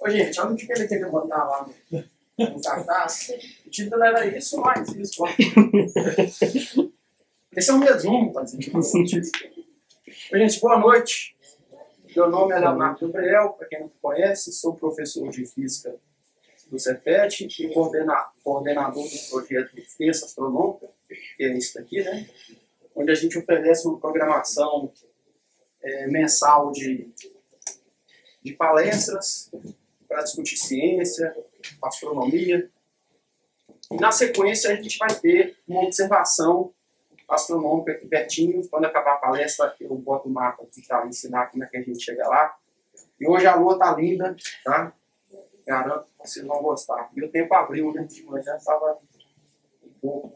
Ô, gente, olha o que ele queria botar lá no cartaz. O título era isso, mais isso. Esse é um resumo, Pazzini. Ô, gente, boa noite. Meu nome é Leonardo Gabriel, para quem não me conhece, sou professor de Física do CEFET e coordenador do projeto Terça Astronômica, que é isso daqui, né? Onde a gente oferece uma programação mensal de palestras para discutir ciência, astronomia. E na sequência a gente vai ter uma observação astronômica aqui pertinho. Quando acabar a palestra eu boto o mapa para ensinar como é que a gente chega lá. E hoje a lua tá linda, tá? Garanto que vocês vão gostar. E o tempo abriu, né? De manhã estava um pouco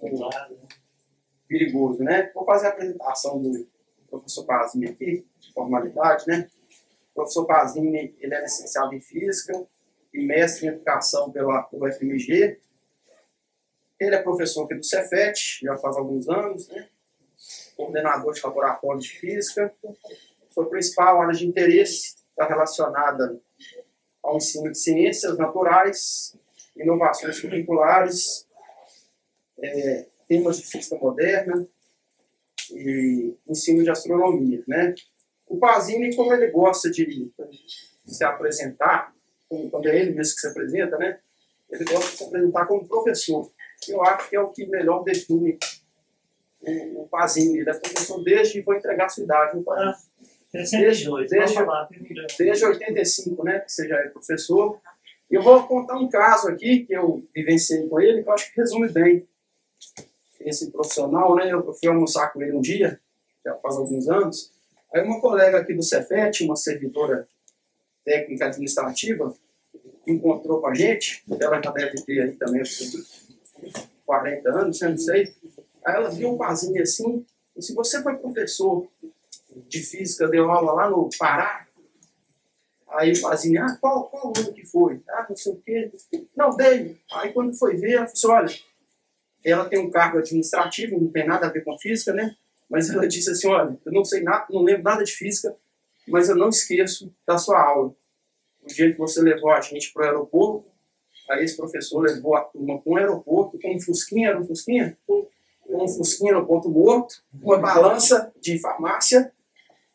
perigoso, né? Vou fazer a apresentação do professor Pazzini aqui, de formalidade, né? O professor Pazzini, ele é licenciado em Física e mestre em Educação pela UFMG. Ele é professor aqui do CEFET, já faz alguns anos, né? Coordenador de laboratório de Física. Sua principal área de interesse está relacionada ao ensino de ciências naturais, inovações curriculares, temas de física moderna e ensino de astronomia, né? O Pazzini, como ele gosta de se apresentar, quando é ele mesmo que se apresenta, né? Ele gosta de se apresentar como professor. Eu acho que é o que melhor define o Pazzini. Ele é professor desde, vou entregar a sua idade, no Pará. Desde 85, né, que você já é professor. Eu vou contar um caso aqui que eu vivenciei com ele, que eu acho que resume bem esse profissional, né? Eu fui almoçar com ele um dia, já faz alguns anos. Aí uma colega aqui do CEFET, uma servidora técnica administrativa, encontrou com a gente. Ela já deve ter aí também 40 anos, não sei. Aí ela viu um Pazzini assim, e se você foi professor de física, deu aula lá no Pará. Aí o Pazzini, qual aluno que foi? Ah, não sei o quê. Não, dei. Aí quando foi ver, ela disse, olha, ela tem um cargo administrativo, não tem nada a ver com física, né? Mas ela disse assim, olha, eu não sei nada, não lembro nada de física, mas eu não esqueço da sua aula. O dia que você levou a gente para o aeroporto, aí esse professor levou a turma para o aeroporto, com um fusquinha, era um fusquinha? Um fusquinha no ponto morto, uma balança de farmácia,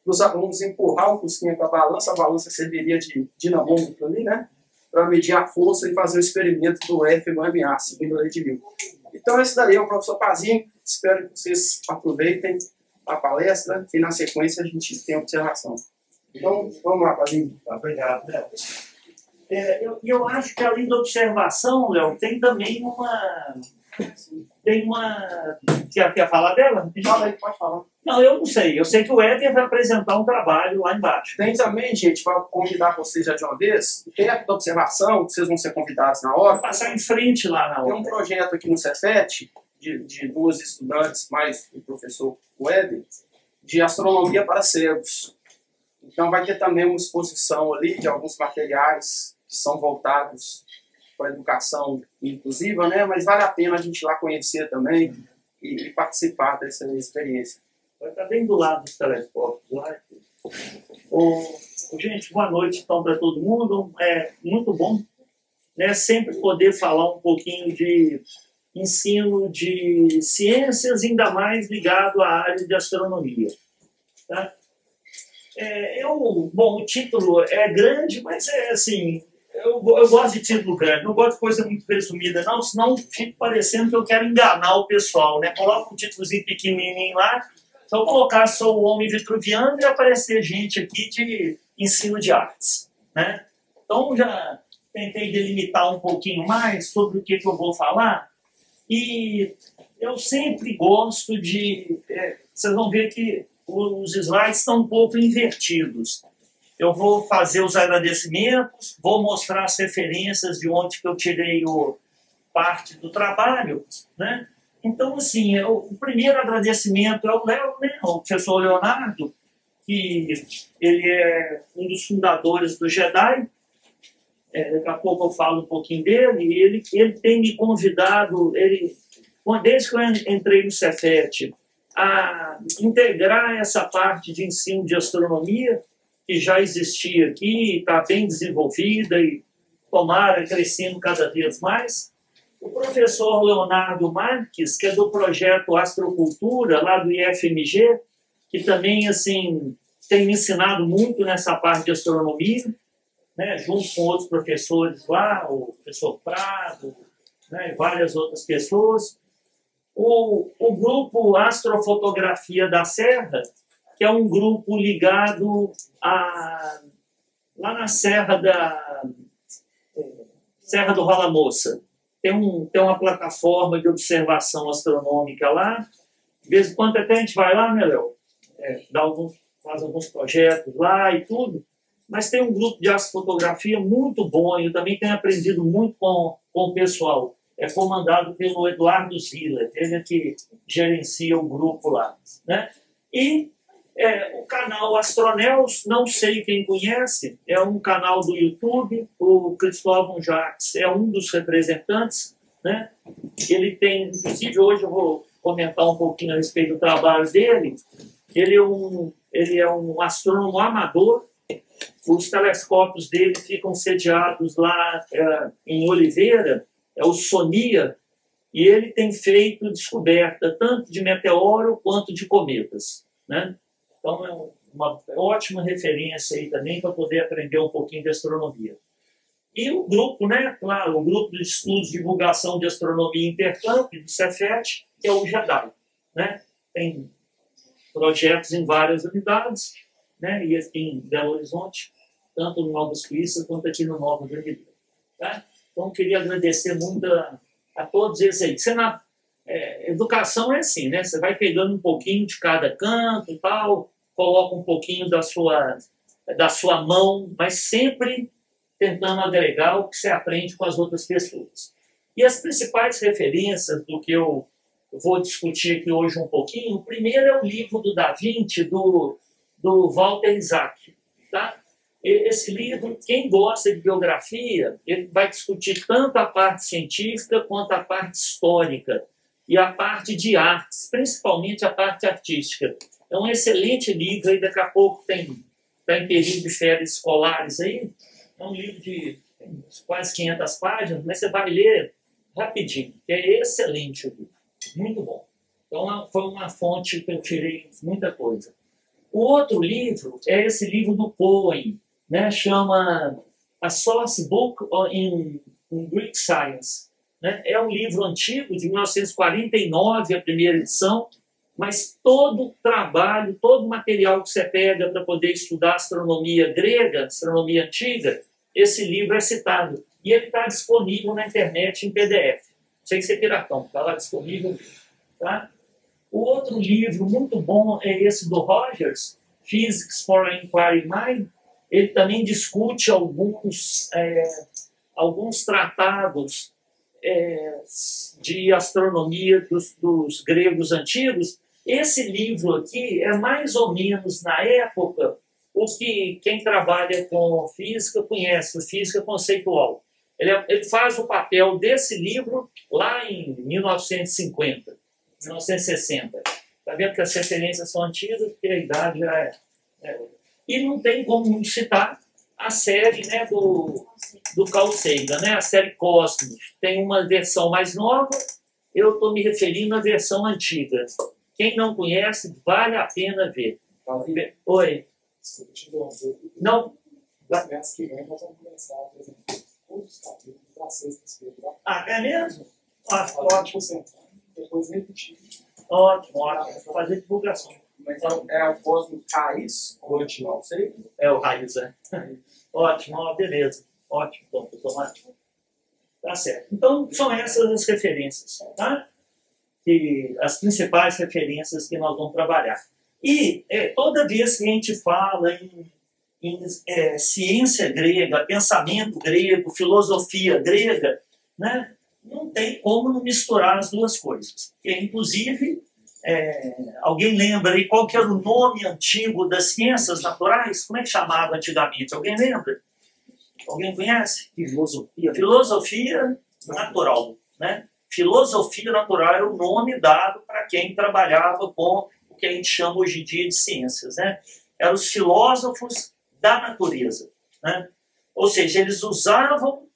os alunos empurrar o fusquinha com a balança serviria de dinamômetro ali, né? Para medir a força e fazer o experimento do F/ma, segundo a lei de Nilo. Então, esse daí é o professor Pazzini. Espero que vocês aproveitem a palestra e, na sequência, a gente tem observação. Então, vamos lá, Pazzini. Obrigado, Léo. Eu acho que, além da observação, Léo, tem também uma... Quer falar dela? Fala aí, pode falar. Não, eu não sei. Eu sei que o Éder vai apresentar um trabalho lá embaixo. Tem também, gente, para convidar vocês já de uma vez. Tem a observação, vocês vão ser convidados na hora. Vou passar em frente lá na hora. Tem um projeto aqui no CEFET, de duas estudantes, mais o professor Éder, de astronomia para cegos. Então vai ter também uma exposição ali de alguns materiais que são voltados para a educação inclusiva, né? Mas vale a pena a gente ir lá conhecer também e participar dessa experiência. Vai estar bem do lado dos teleportes lá. Gente, boa noite então para todo mundo. É muito bom, né, sempre poder falar um pouquinho de ensino de ciências, ainda mais ligado à área de astronomia, tá? O título é grande, mas é assim... Eu gosto de título grande, não gosto de coisa muito resumida, não, senão fica parecendo que eu quero enganar o pessoal, né? Coloca um títulozinho pequenininho lá, se eu colocar sou o homem vitruviano e aparecer gente aqui de ensino de artes, né? Então já tentei delimitar um pouquinho mais sobre o que eu vou falar e eu sempre gosto de... vocês vão ver que os slides estão um pouco invertidos. Eu vou fazer os agradecimentos, vou mostrar as referências de onde que eu tirei parte do trabalho, né? Então, assim, o primeiro agradecimento é o Léo, né? O professor Leonardo, que ele é um dos fundadores do GEDAI. Daqui a pouco eu falo um pouquinho dele. E ele tem me convidado, desde que eu entrei no CEFET, a integrar essa parte de ensino de astronomia, que já existia aqui, está bem desenvolvida e tomara crescendo cada vez mais. O professor Leonardo Marques, que é do projeto Astrocultura, lá do IFMG, que também assim, tem me ensinado muito nessa parte de astronomia, né, junto com outros professores lá, o professor Prado, né, e várias outras pessoas. O grupo Astrofotografia da Serra, que é um grupo ligado a, lá na Serra do Rolamoça. Tem uma plataforma de observação astronômica lá. De vez em quando até a gente vai lá, né, Léo? Faz alguns projetos lá e tudo. Mas tem um grupo de astrofotografia muito bom. Eu também tenho aprendido muito com o pessoal. É comandado pelo Eduardo Ziller, ele é que gerencia o grupo lá, né? E o canal Astronels, não sei quem conhece, é um canal do YouTube, o Cristóvão Jacques é um dos representantes, né? Ele tem, inclusive hoje eu vou comentar um pouquinho a respeito do trabalho dele, ele é um astrônomo amador, os telescópios dele ficam sediados lá em Oliveira, é o Sonia, e ele tem feito descoberta tanto de meteoro quanto de cometas, né? Então é uma ótima referência aí também para poder aprender um pouquinho de astronomia. E o grupo, né, claro, o grupo de estudos de divulgação de astronomia e intercâmbio do CEFET, que é o GEDAI, né? Tem projetos em várias unidades, né? E aqui em Belo Horizonte, tanto no Nova Suíça quanto aqui no Nova Brasil, tá? Então, queria agradecer muito a todos eles aí. Você educação é assim, né? Você vai pegando um pouquinho de cada canto e tal, coloca um pouquinho da sua mão, mas sempre tentando agregar o que você aprende com as outras pessoas. E as principais referências do que eu vou discutir aqui hoje um pouquinho, o primeiro é o livro do Da Vinci, do Walter Isaac, tá? Esse livro, quem gosta de biografia, ele vai discutir tanto a parte científica quanto a parte histórica e a parte de artes, principalmente a parte artística. É um excelente livro, aí daqui a pouco está em período de férias escolares aí, é um livro de quase 500 páginas, mas você vai ler rapidinho, é excelente o livro, muito bom. Então foi uma fonte que eu tirei muita coisa. O outro livro é esse livro do Cohen, né, chama A Source Book in Greek Science. Né? É um livro antigo, de 1949, a primeira edição, mas todo o trabalho, todo o material que você pega para poder estudar astronomia grega, astronomia antiga, esse livro é citado. E ele está disponível na internet em PDF. Sem ser piratão, está lá disponível. Tá? O outro livro muito bom é esse do Rogers, Physics for an Inquiring Mind. Ele também discute alguns tratados de astronomia dos gregos antigos. Esse livro aqui é mais ou menos, na época, o que quem trabalha com física conhece, física conceitual. Ele faz o papel desse livro lá em 1950, 1960. Está vendo que as referências são antigas, porque a idade já é. E não tem como citar a série, né, do Carl Sagan, né, a série Cosmos. Tem uma versão mais nova, eu estou me referindo à versão antiga. Quem não conhece, vale a pena ver. Oi? Não? É mesmo? Ótimo. Depois repetir. Ótimo, ótimo. Vou fazer divulgação. Então, é o Cosmos Raiz, ou não sei? É o Raiz, é. Ótimo, ó, beleza. Ótimo, então, pessoal. Tá certo. Então, são essas as referências, tá? E as principais referências que nós vamos trabalhar. E toda vez que a gente fala em ciência grega, pensamento grego, filosofia grega, né? Não tem como não misturar as duas coisas. E, inclusive... alguém lembra aí qual que era o nome antigo das ciências naturais? Como é que chamava antigamente? Alguém lembra? Alguém conhece? Filosofia. Filosofia natural, né? Filosofia natural era o nome dado para quem trabalhava com o que a gente chama hoje em dia de ciências, né? Eram os filósofos da natureza, né? Ou seja, eles usavam,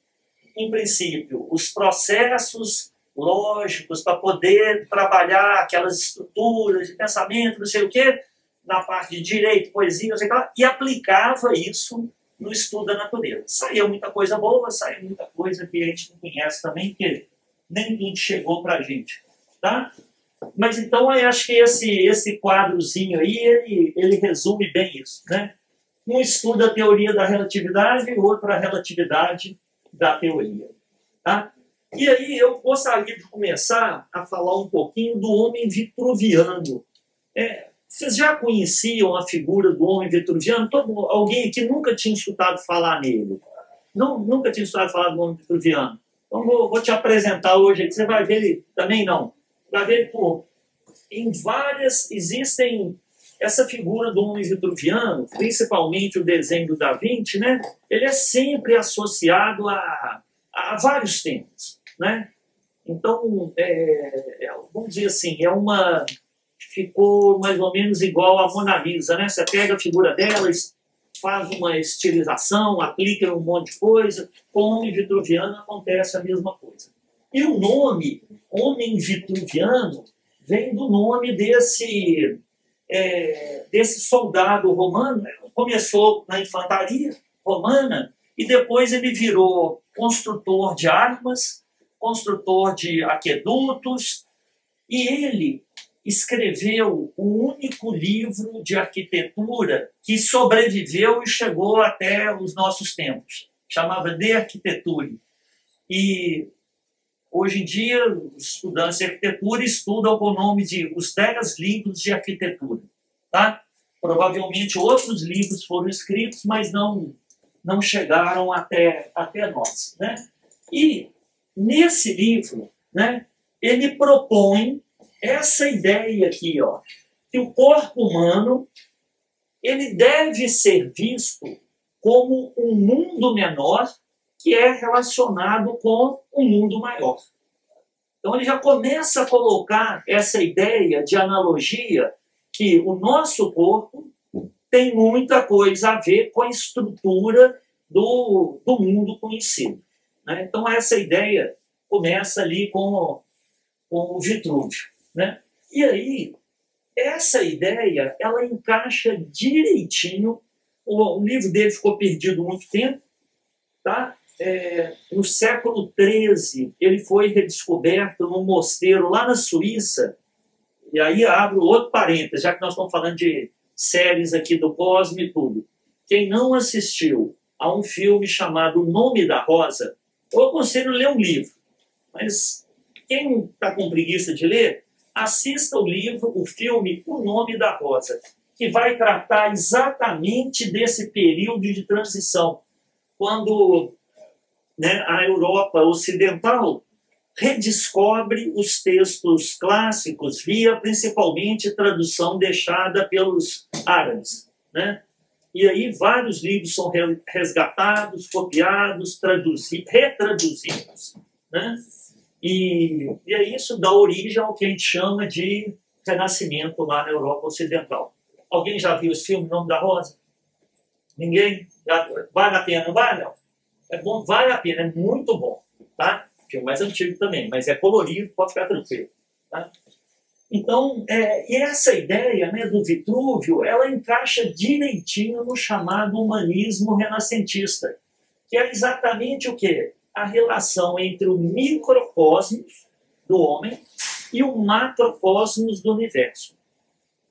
em princípio, os processos lógicos para poder trabalhar aquelas estruturas de pensamento, não sei o quê, na parte de direito, poesia, não sei o que lá, e aplicava isso no estudo da natureza. Saiu muita coisa boa, saiu muita coisa que a gente não conhece também, porque nem tudo chegou para a gente, tá? Mas então eu acho que esse quadrozinho aí, ele resume bem isso, né? Um estuda a teoria da relatividade e outro a relatividade da teoria, tá? E aí eu gostaria de começar a falar um pouquinho do homem vitruviano. Vocês já conheciam a figura do homem vitruviano? Alguém que nunca tinha escutado falar nele? Não, nunca tinha escutado falar do homem vitruviano. Então vou te apresentar hoje, que você vai ver ele também não. Vai ver em várias... Existem essa figura do homem vitruviano, principalmente o desenho do Da Vinci, né? Ele é sempre associado a vários temas, né? Então, vamos dizer assim, ficou mais ou menos igual a Mona Lisa, né? Você pega a figura dela, faz uma estilização, aplica um monte de coisa. Com o homem vitruviano acontece a mesma coisa. E o nome homem vitruviano vem do nome desse soldado romano. Começou na infantaria romana e depois ele virou construtor de armas, construtor de aquedutos, e ele escreveu o único livro de arquitetura que sobreviveu e chegou até os nossos tempos. Chamava De Arquitetura. E hoje em dia, os estudantes de arquitetura estudam com o nome de Os 10 Livros de Arquitetura. Tá? Provavelmente outros livros foram escritos, mas não chegaram até nós. Né? E nesse livro, né, ele propõe essa ideia aqui, ó, que o corpo humano ele deve ser visto como um mundo menor que é relacionado com um mundo maior. Então ele já começa a colocar essa ideia de analogia que o nosso corpo tem muita coisa a ver com a estrutura do mundo conhecido, né? Então essa ideia começa ali com o Vitrúvio, né? E aí, essa ideia, ela encaixa direitinho. O livro dele ficou perdido muito tempo, tá? No século XIII, ele foi redescoberto num mosteiro lá na Suíça. E aí abro outro parênteses, já que nós estamos falando de séries aqui do Cosmos e tudo. Quem não assistiu a um filme chamado O Nome da Rosa, eu aconselho ler um livro. Mas quem está com preguiça de ler, assista o livro, o filme O Nome da Rosa, que vai tratar exatamente desse período de transição, quando, né, a Europa ocidental redescobre os textos clássicos via, principalmente, tradução deixada pelos árabes, né? E aí vários livros são resgatados, copiados, retraduzidos, né? E é isso, dá origem ao que a gente chama de Renascimento lá na Europa Ocidental. Alguém já viu esse filme, O Nome da Rosa? Ninguém? Vale a pena, não vale? Não. É bom, vale a pena, é muito bom, tá? Filme mais antigo também, mas é colorido, pode ficar tranquilo, tá? Então, essa ideia, né, do Vitrúvio, ela encaixa direitinho no chamado humanismo renascentista, que é exatamente o quê? A relação entre o microcosmos do homem e o macrocosmos do universo.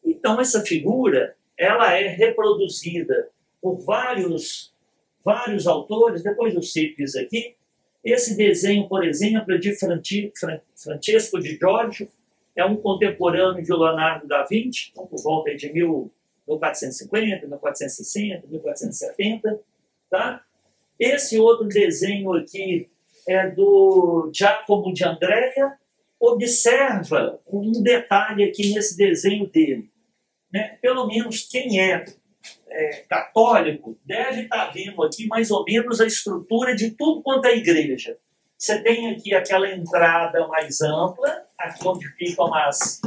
Então, essa figura, ela é reproduzida por vários autores. Depois eu cito isso aqui. Esse desenho, por exemplo, é de Francesco de Giorgio, é um contemporâneo de Leonardo da Vinci, então, por volta de 1450, 1460, 1470, tá? Esse outro desenho aqui é do Giacomo de Andrea. Observa um detalhe aqui nesse desenho dele, né? Pelo menos quem é católico deve estar vendo aqui mais ou menos a estrutura de tudo quanto é igreja. Você tem aqui aquela entrada mais ampla, aqui onde ficam as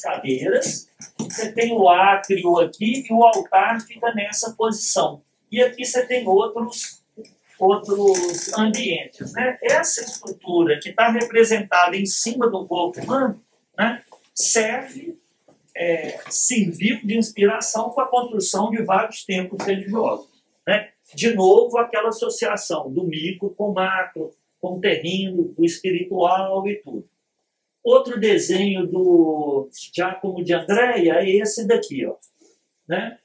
cadeiras. Você tem o átrio aqui e o altar fica nessa posição. E aqui você tem outros ambientes, né? Essa estrutura que está representada em cima do corpo humano, né, serviu de inspiração para a construção de vários templos religiosos, né? De novo, aquela associação do micro com o macro, com o terreno, com o espiritual e tudo. Outro desenho do Giacomo de Andrea é esse daqui, ó, né?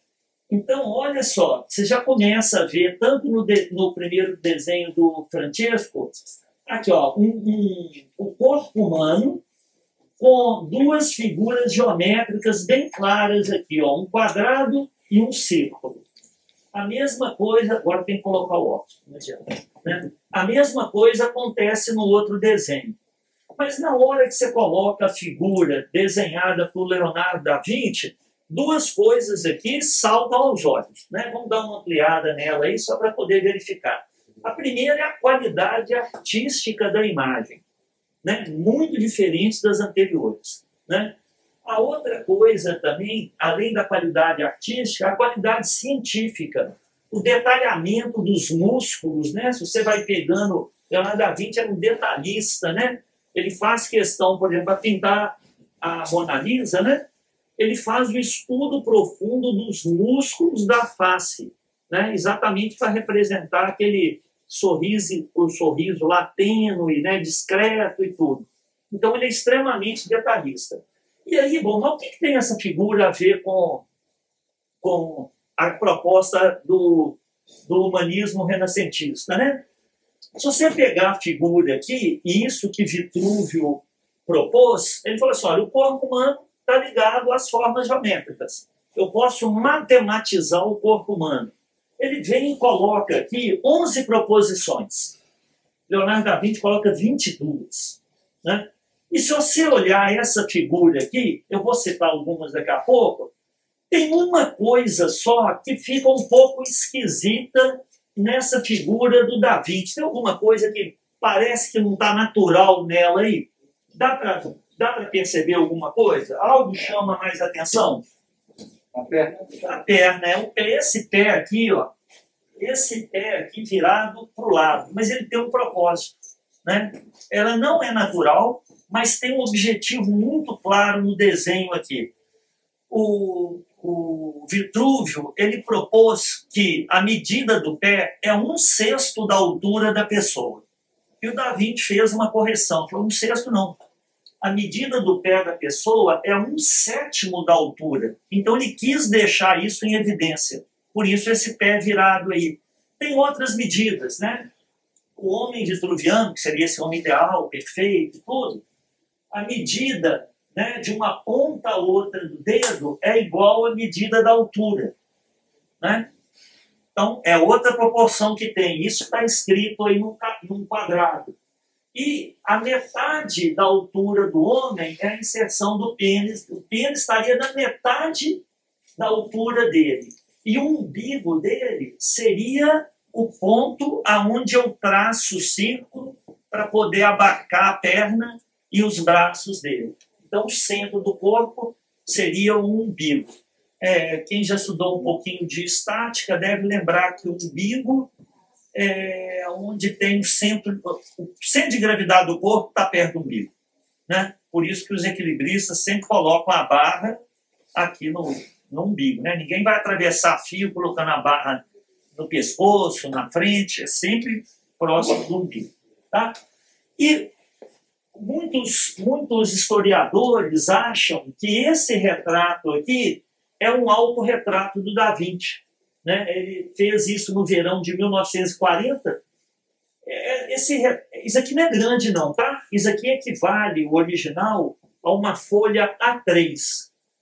Então, olha só, você já começa a ver, tanto no primeiro desenho do Francisco, aqui, ó, um corpo humano com duas figuras geométricas bem claras aqui, ó, um quadrado e um círculo. A mesma coisa, agora tem que colocar o óculos, não adianta, né? A mesma coisa acontece no outro desenho. Mas na hora que você coloca a figura desenhada por Leonardo da Vinci, duas coisas aqui saltam aos olhos, né? Vamos dar uma ampliada nela aí só para poder verificar. A primeira é a qualidade artística da imagem, né? Muito diferente das anteriores, né? A outra coisa também, além da qualidade artística, a qualidade científica, o detalhamento dos músculos, né? Se você vai pegando, Leonardo da Vinci era um detalhista, né? Ele faz questão, por exemplo, para pintar a Mona Lisa, né? Ele faz um estudo profundo dos músculos da face, né? Exatamente para representar aquele sorriso, o sorriso lá tênue, né? Discreto e tudo. Então, ele é extremamente detalhista. E aí, bom, mas o que tem essa figura a ver com a proposta do humanismo renascentista, né? Se você pegar a figura aqui, e isso que Vitrúvio propôs, ele falou assim, olha, o corpo humano está ligado às formas geométricas. Eu posso matematizar o corpo humano. Ele vem e coloca aqui 11 proposições. Leonardo da Vinci coloca 22. Né? E se você olhar essa figura aqui, eu vou citar algumas daqui a pouco, tem uma coisa só que fica um pouco esquisita nessa figura do Da Vinci. Tem alguma coisa que parece que não está natural nela aí? Dá para perceber alguma coisa? Algo chama mais atenção? A perna. A perna. Esse pé aqui, ó. Esse pé aqui virado para o lado. Mas ele tem um propósito, né? Ela não é natural, mas tem um objetivo muito claro no desenho aqui. O Vitrúvio, ele propôs que a medida do pé é 1/6 da altura da pessoa. E o Da Vinci fez uma correção. Falou, 1/6 não. A medida do pé da pessoa é 1/7 da altura. Então ele quis deixar isso em evidência. Por isso esse pé virado aí. Tem outras medidas, né? O homem vitruviano, que seria esse homem ideal, perfeito, tudo. A medida, né, de uma ponta a outra do dedo é igual à medida da altura, né? Então é outra proporção que tem. Isso está escrito aí num quadrado. E a metade da altura do homem é a inserção do pênis. O pênis estaria na metade da altura dele. E o umbigo dele seria o ponto aonde eu traço o círculo para poder abarcar a perna e os braços dele. Então, o centro do corpo seria o umbigo. Quem já estudou um pouquinho de estática deve lembrar que o umbigo é onde tem o centro de gravidade do corpo está perto do umbigo, né? Por isso que os equilibristas sempre colocam a barra aqui no umbigo, né? Ninguém vai atravessar fio colocando a barra no pescoço, na frente, é sempre próximo do umbigo, tá? E muitos historiadores acham que esse retrato aqui é um autorretrato do Da Vinci. Né? Ele fez isso no verão de 1940. Isso aqui não é grande não, tá? Isso aqui equivale, o original, a uma folha A3,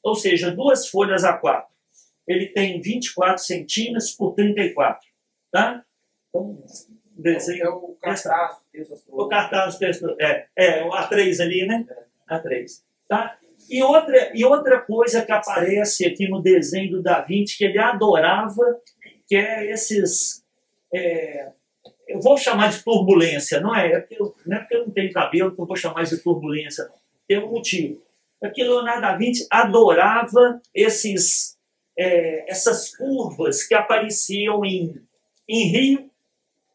ou seja, 2 folhas A4. Ele tem 24 centímetros por 34, tá? Então, desenho, o cartaz texto astronômico. O cartaz texto, o A3 ali, né? A3, tá? E outra coisa que aparece aqui no desenho do Da Vinci, que ele adorava, que é esses... eu vou chamar de turbulência, não é? Não é porque eu não tenho cabelo que eu vou chamar de turbulência, não. Tem um motivo. É que Leonardo da Vinci adorava esses essas curvas que apareciam em rio,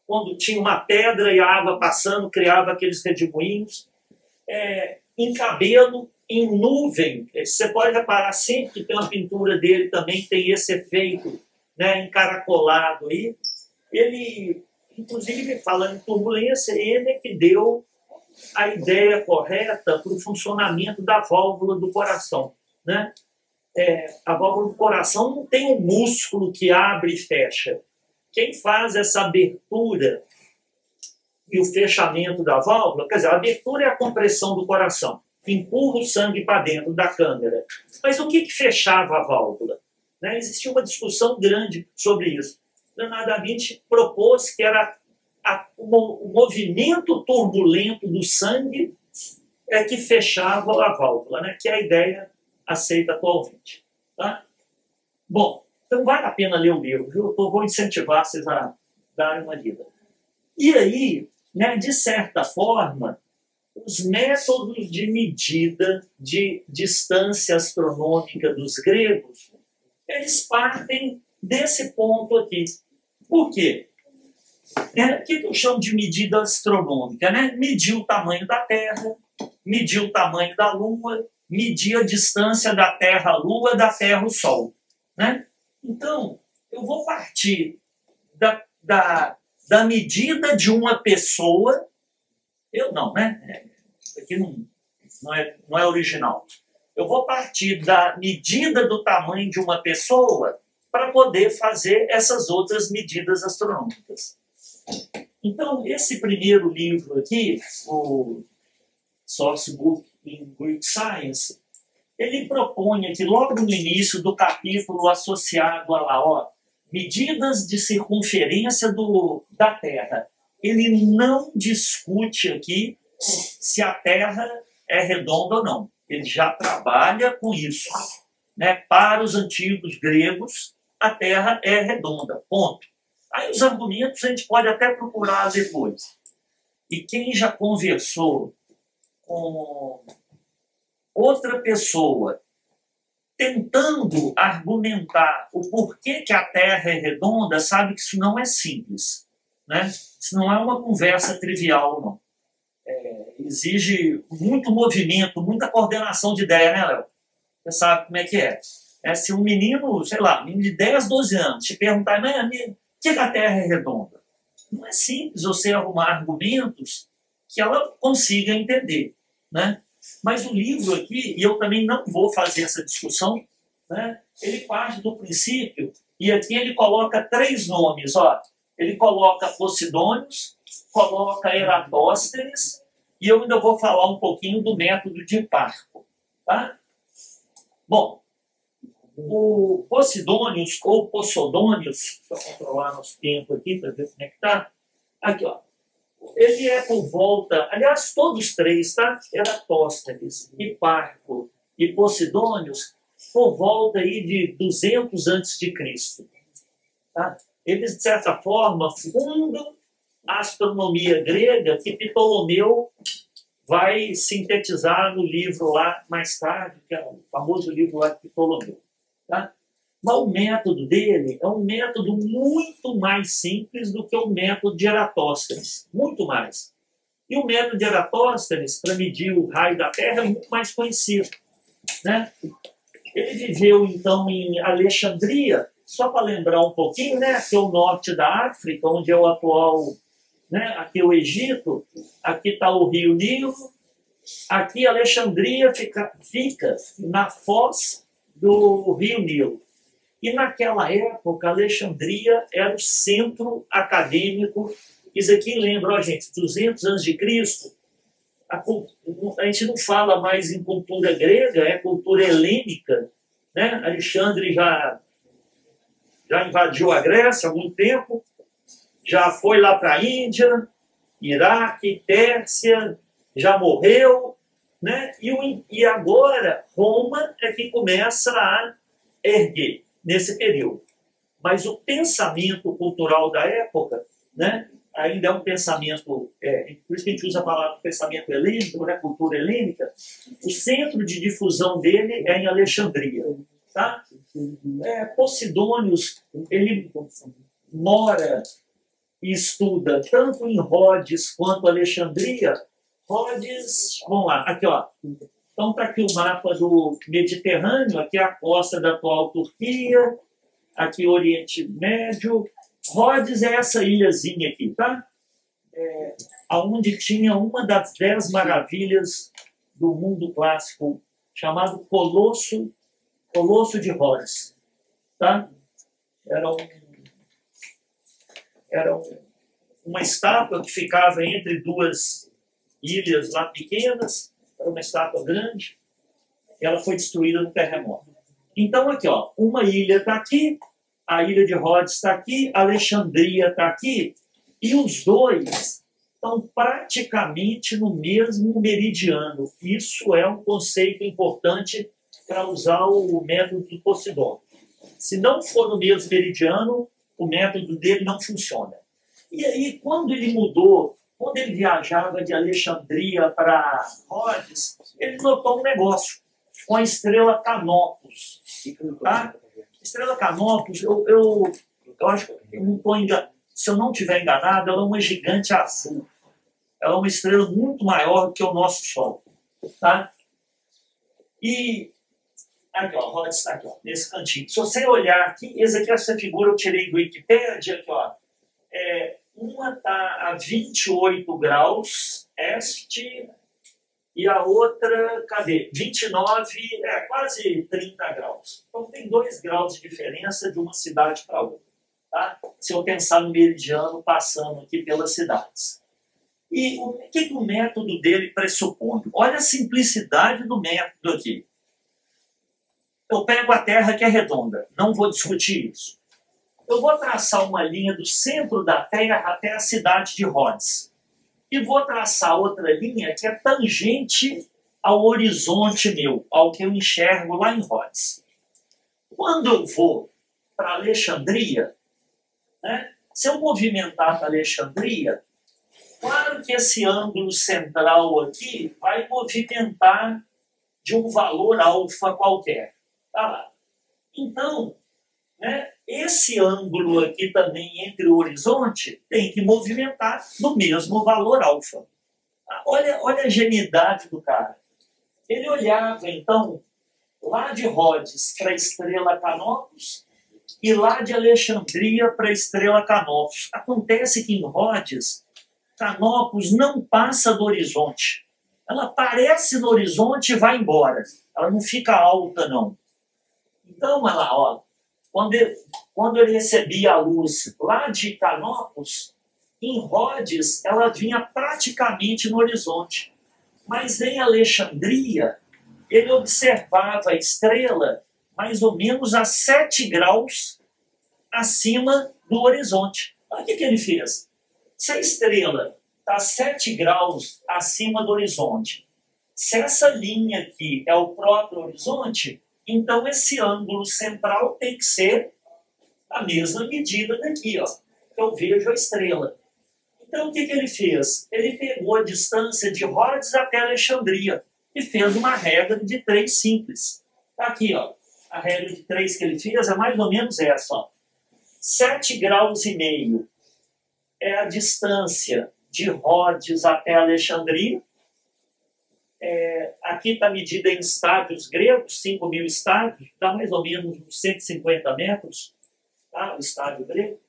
quando tinha uma pedra e a água passando, criava aqueles redemoinhos, em cabelo, em nuvem. Você pode reparar sempre que pela pintura dele também tem esse efeito, né, encaracolado aí. Ele, inclusive, falando em turbulência, ele é que deu a ideia correta para o funcionamento da válvula do coração, né? A válvula do coração não tem um músculo que abre e fecha. Quem faz essa abertura e o fechamento da válvula, quer dizer, a abertura é a compressão do coração, empurra o sangue para dentro da câmara. Mas o que fechava a válvula? Né? Existia uma discussão grande sobre isso. Leonardo da Vinci propôs que era o movimento turbulento do sangue é que fechava a válvula, né? Que é a ideia aceita atualmente. Tá? Bom, então vale a pena ler o livro, viu? Eu vou incentivar vocês a darem uma lida. E aí, né, de certa forma, os métodos de medida de distância astronômica dos gregos, eles partem desse ponto aqui. Por quê? O que eu chamo de medida astronômica? Né? Medir o tamanho da Terra, medir o tamanho da Lua, medir a distância da Terra à Lua, da Terra ao Sol. Né? Então, eu vou partir da medida de uma pessoa. Eu não, né? Aqui não é original. Eu vou partir da medida do tamanho de uma pessoa para poder fazer essas outras medidas astronômicas. Então, esse primeiro livro aqui, o Sourcebook in Greek Science, ele propõe aqui, logo no início do capítulo associado a Laó, medidas de circunferência da Terra. Ele não discute aqui se a Terra é redonda ou não. Ele já trabalha com isso. Né? Para os antigos gregos, a Terra é redonda, ponto. Aí os argumentos a gente pode até procurar depois. E quem já conversou com outra pessoa tentando argumentar o porquê que a Terra é redonda, sabe que isso não é simples. Né? Isso não é uma conversa trivial, não. Exige muito movimento, muita coordenação de ideia, né, Léo? Você sabe como é que é. Se um menino, sei lá, menino de 10, 12 anos, te perguntar, mas amigo, por que a Terra é redonda? Não é simples você arrumar argumentos que ela consiga entender. Né? Mas o livro aqui, e eu também não vou fazer essa discussão, né? Ele parte do princípio, e aqui ele coloca três nomes. Ó. Ele coloca Posidônio, coloca Eratóstenes, e eu ainda vou falar um pouquinho do método de Hiparco. Tá? Bom, o Posidônio, ou Posidônio, para controlar nosso tempo aqui, para ver como é que está. Aqui, ó. Ele é por volta, aliás, todos três, tá? Eratóstenes, Hiparco e Posidônio, por volta aí de 200 a.C. Tá? Eles, de certa forma, fundam a astronomia grega, que Ptolomeu vai sintetizar no livro lá mais tarde, que é o famoso livro lá de Ptolomeu. Tá? Mas o método dele é um método muito mais simples do que o método de Eratóstenes, muito mais. E o método de Eratóstenes, para medir o raio da Terra, é muito mais conhecido. Né? Ele viveu, então, em Alexandria, só para lembrar um pouquinho, né? Aqui é o norte da África, onde é o atual, né? Aqui é o Egito, aqui está o rio Nilo, aqui Alexandria fica na foz do rio Nilo. E naquela época, Alexandria era o centro acadêmico. Isso aqui lembra, ó, gente, 200 anos de Cristo. A gente não fala mais em cultura grega, é cultura helênica. Né? Alexandre já invadiu a Grécia há muito tempo, já foi lá para a Índia, Iraque, Pérsia, já morreu. Né? E agora, Roma é que começa a erguer nesse período. Mas o pensamento cultural da época, né, ainda é um pensamento, por isso que a gente usa a palavra pensamento helênico, né, cultura helênica, o centro de difusão dele é em Alexandria. Tá? Posidônio, ele mora e estuda tanto em Rhodes quanto Alexandria. Rhodes, vamos lá, aqui ó. Então está aqui o mapa do Mediterrâneo, aqui a costa da atual Turquia, aqui o Oriente Médio. Rhodes é essa ilhazinha aqui, tá? Onde tinha uma das 10 maravilhas do mundo clássico, chamado Colosso de Rhodes, tá? Era uma estátua que ficava entre duas ilhas lá pequenas, era uma estátua grande, ela foi destruída no terremoto. Então aqui, ó, uma ilha está aqui, a ilha de Rhodes está aqui, Alexandria está aqui, e os dois estão praticamente no mesmo meridiano. Isso é um conceito importante para usar o método do Posidônio. Se não for no mesmo meridiano, o método dele não funciona. E aí, quando ele mudou, quando ele viajava de Alexandria para Rhodes, ele notou um negócio com a estrela Canopus. Tá? Estrela Canopus, eu acho que eu não estou enganado. Se eu não estiver enganado, ela é uma gigante azul. Ela é uma estrela muito maior que o nosso Sol. Tá? E aqui, ó, Rhodes está aqui, ó, nesse cantinho. Se você olhar aqui, essa figura eu tirei do Wikipedia, aqui, ó. Uma está a 28 graus este e a outra, cadê? 29, quase 30 graus. Então tem 2 graus de diferença de uma cidade para outra. Tá? Se eu pensar no meridiano passando aqui pelas cidades. E o que o método dele pressupõe? Olha a simplicidade do método aqui. Eu pego a Terra que é redonda, não vou discutir isso. Eu vou traçar uma linha do centro da Terra até a cidade de Rhodes. E vou traçar outra linha que é tangente ao horizonte meu, ao que eu enxergo lá em Rhodes. Quando eu vou para Alexandria, né, se eu movimentar para Alexandria, claro que esse ângulo central aqui vai movimentar de um valor alfa qualquer. Tá lá. Então, né, esse ângulo aqui também entre o horizonte tem que movimentar no mesmo valor alfa. Olha a genialidade do cara. Ele olhava, então, lá de Rhodes para a estrela Canopus e lá de Alexandria para a estrela Canopus. Acontece que em Rhodes, Canopus não passa do horizonte. Ela aparece no horizonte e vai embora. Ela não fica alta, não. Então, olha lá, ó, quando ele recebia a luz lá de Canopus, em Rhodes ela vinha praticamente no horizonte. Mas em Alexandria, ele observava a estrela mais ou menos a 7 graus acima do horizonte. Olha o que ele fez. Se a estrela está a 7 graus acima do horizonte, se essa linha aqui é o próprio horizonte, então, esse ângulo central tem que ser a mesma medida daqui, ó, que eu vejo a estrela. Então, o que ele fez? Ele pegou a distância de Rhodes até Alexandria e fez uma regra de 3 simples. Tá aqui, ó, a regra de 3 que ele fez é mais ou menos essa, ó. 7 graus e meio é a distância de Rhodes até Alexandria. Aqui está medida em estádios gregos, 5.000 estádios, dá mais ou menos uns 150 metros, tá? O estádio grego.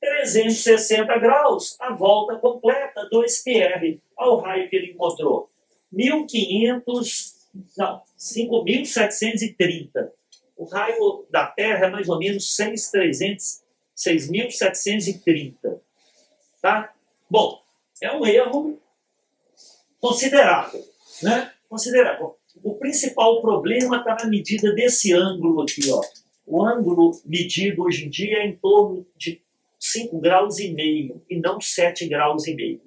360 graus, a volta completa, 2πr. Olha o raio que ele encontrou. 5.730. O raio da Terra é mais ou menos 6.730. Tá? Bom, é um erro considerável. Né? Considerável. O principal problema está na medida desse ângulo aqui, ó. O ângulo medido hoje em dia é em torno de 5 graus e meio e não 7 graus e meio.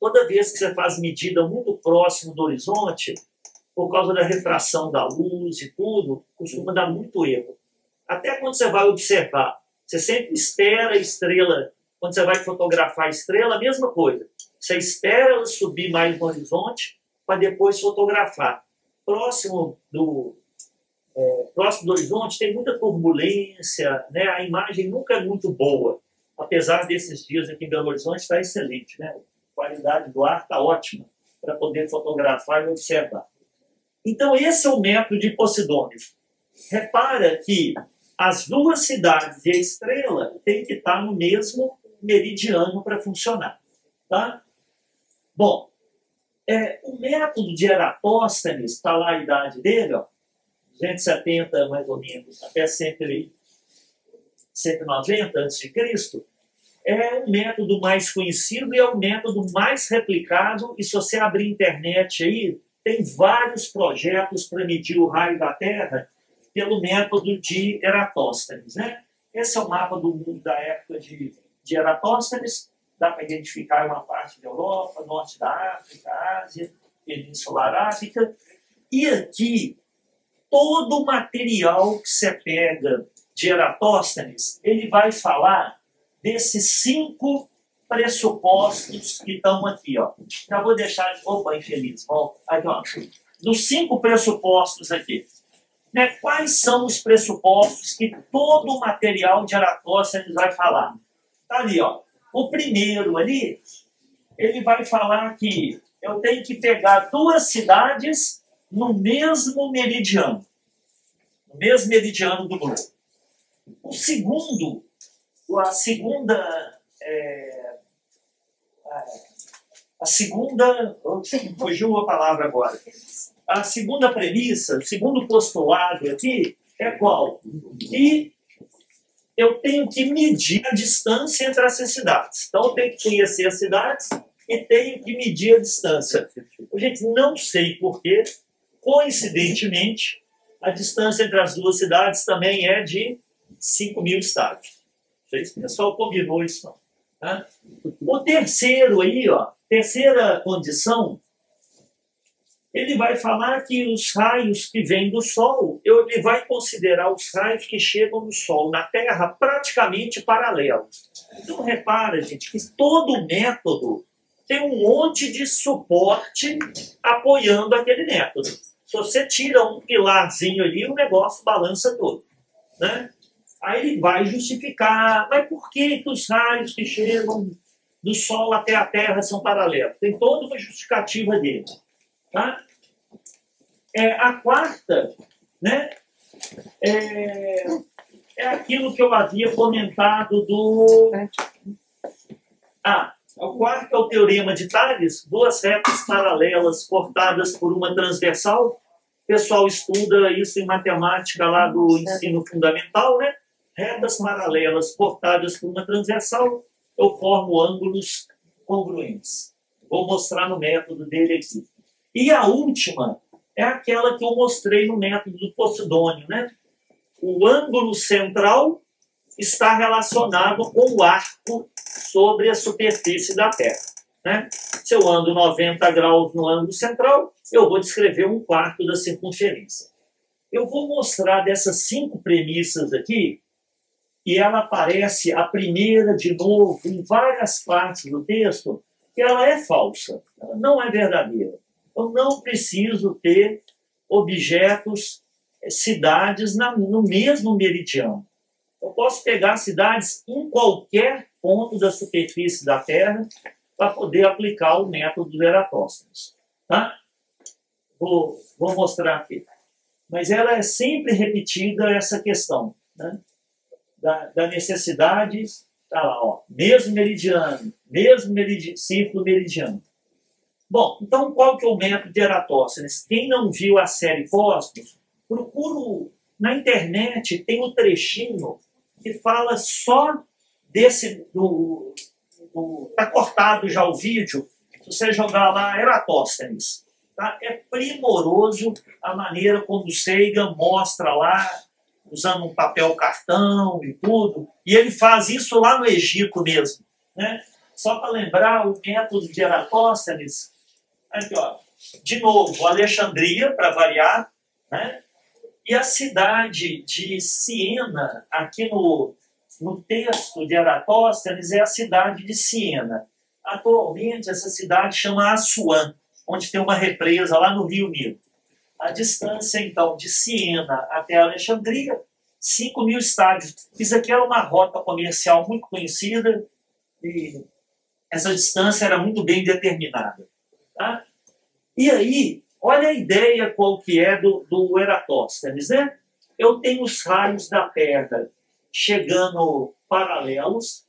Toda vez que você faz medida muito próximo do horizonte, por causa da refração da luz e tudo, costuma dar muito erro. Até quando você vai observar, você sempre espera a estrela, quando você vai fotografar a estrela, a mesma coisa. Você espera ela subir mais no horizonte, para depois fotografar. Próximo do, próximo do horizonte tem muita turbulência, né? A imagem nunca é muito boa, apesar desses dias aqui em Belo Horizonte está excelente, né? A qualidade do ar está ótima para poder fotografar e observar. Então esse é o método de Posidônio. Repara que as duas cidades e a estrela têm que estar no mesmo meridiano para funcionar, tá? Bom, o método de Eratóstenes, está lá a idade dele, ó, 270 mais ou menos, até 190 a.C., é o método mais conhecido e é o método mais replicado. E se você abrir internet aí, tem vários projetos para medir o raio da Terra pelo método de Eratóstenes, né? Esse é o mapa do mundo da época de Eratóstenes. Dá para identificar uma parte da Europa, norte da África, Ásia, Península Arábica. E aqui, todo o material que você pega de Eratóstenes, ele vai falar desses 5 pressupostos que estão aqui, ó. Já vou deixar de... Opa, infeliz, volta. Aqui, ó. Dos 5 pressupostos aqui. Né? Quais são os pressupostos que todo o material de Eratóstenes vai falar? Tá ali, ó. O primeiro ali, ele vai falar que eu tenho que pegar duas cidades no mesmo meridiano do globo. O segundo, fugiu a palavra agora. A segunda premissa, o segundo postulado aqui é qual? E eu tenho que medir a distância entre essas cidades. Então, eu tenho que conhecer as cidades e tenho que medir a distância. Gente, não sei porquê, coincidentemente, a distância entre as duas cidades também é de 5.000 estágios. O pessoal combinou isso, não. Tá? O terceiro aí, ó, terceira condição, ele vai falar que os raios que vêm do Sol, ele vai considerar os raios que chegam do Sol na Terra praticamente paralelos. Então, repara, gente, que todo método tem um monte de suporte apoiando aquele método. Se você tira um pilarzinho ali, o negócio balança todo, né? Aí ele vai justificar, mas por que os raios que chegam do Sol até a Terra são paralelos? Tem toda uma justificativa dele. Tá? A quarta, né, é aquilo que eu havia comentado do... O quarto é o teorema de Thales, duas retas paralelas cortadas por uma transversal. O pessoal estuda isso em matemática lá do ensino fundamental, né? Retas paralelas cortadas por uma transversal, eu formo ângulos congruentes. Vou mostrar no método dele aqui. E a última é aquela que eu mostrei no método do Posidônio, né? O ângulo central está relacionado com o arco sobre a superfície da Terra, né? Se eu ando 90 graus no ângulo central, eu vou descrever um quarto da circunferência. Eu vou mostrar dessas 5 premissas aqui, e ela aparece a primeira de novo em várias partes do texto, que ela é falsa, ela não é verdadeira. Eu não preciso ter objetos, cidades no mesmo meridiano. Eu posso pegar cidades em qualquer ponto da superfície da Terra para poder aplicar o método de Eratóstenes. Tá? Vou mostrar aqui. Mas ela é sempre repetida, essa questão, né? Da necessidade, tá lá, ó, mesmo meridiano, círculo meridiano. Bom, então qual que é o método de Eratóstenes? Quem não viu a série Cosmos, procura na internet, tem um trechinho que fala só desse... Tá cortado já o vídeo, se você jogar lá Eratóstenes. Tá? É primoroso a maneira como o Sagan mostra lá, usando um papel cartão e tudo, e ele faz isso lá no Egito mesmo, né? Só para lembrar o método de Eratóstenes. Aqui, ó, de novo, Alexandria, para variar, né? E a cidade de Siena, aqui no texto de Eratóstenes, é a cidade de Siena. Atualmente, essa cidade chama Assuã, onde tem uma represa lá no rio Nilo. A distância, então, de Siena até Alexandria, 5 mil estádios. Isso aqui era uma rota comercial muito conhecida e essa distância era muito bem determinada. Tá? E aí, olha a ideia qual que é do Eratóstenes, né? Eu tenho os raios da pedra chegando paralelos.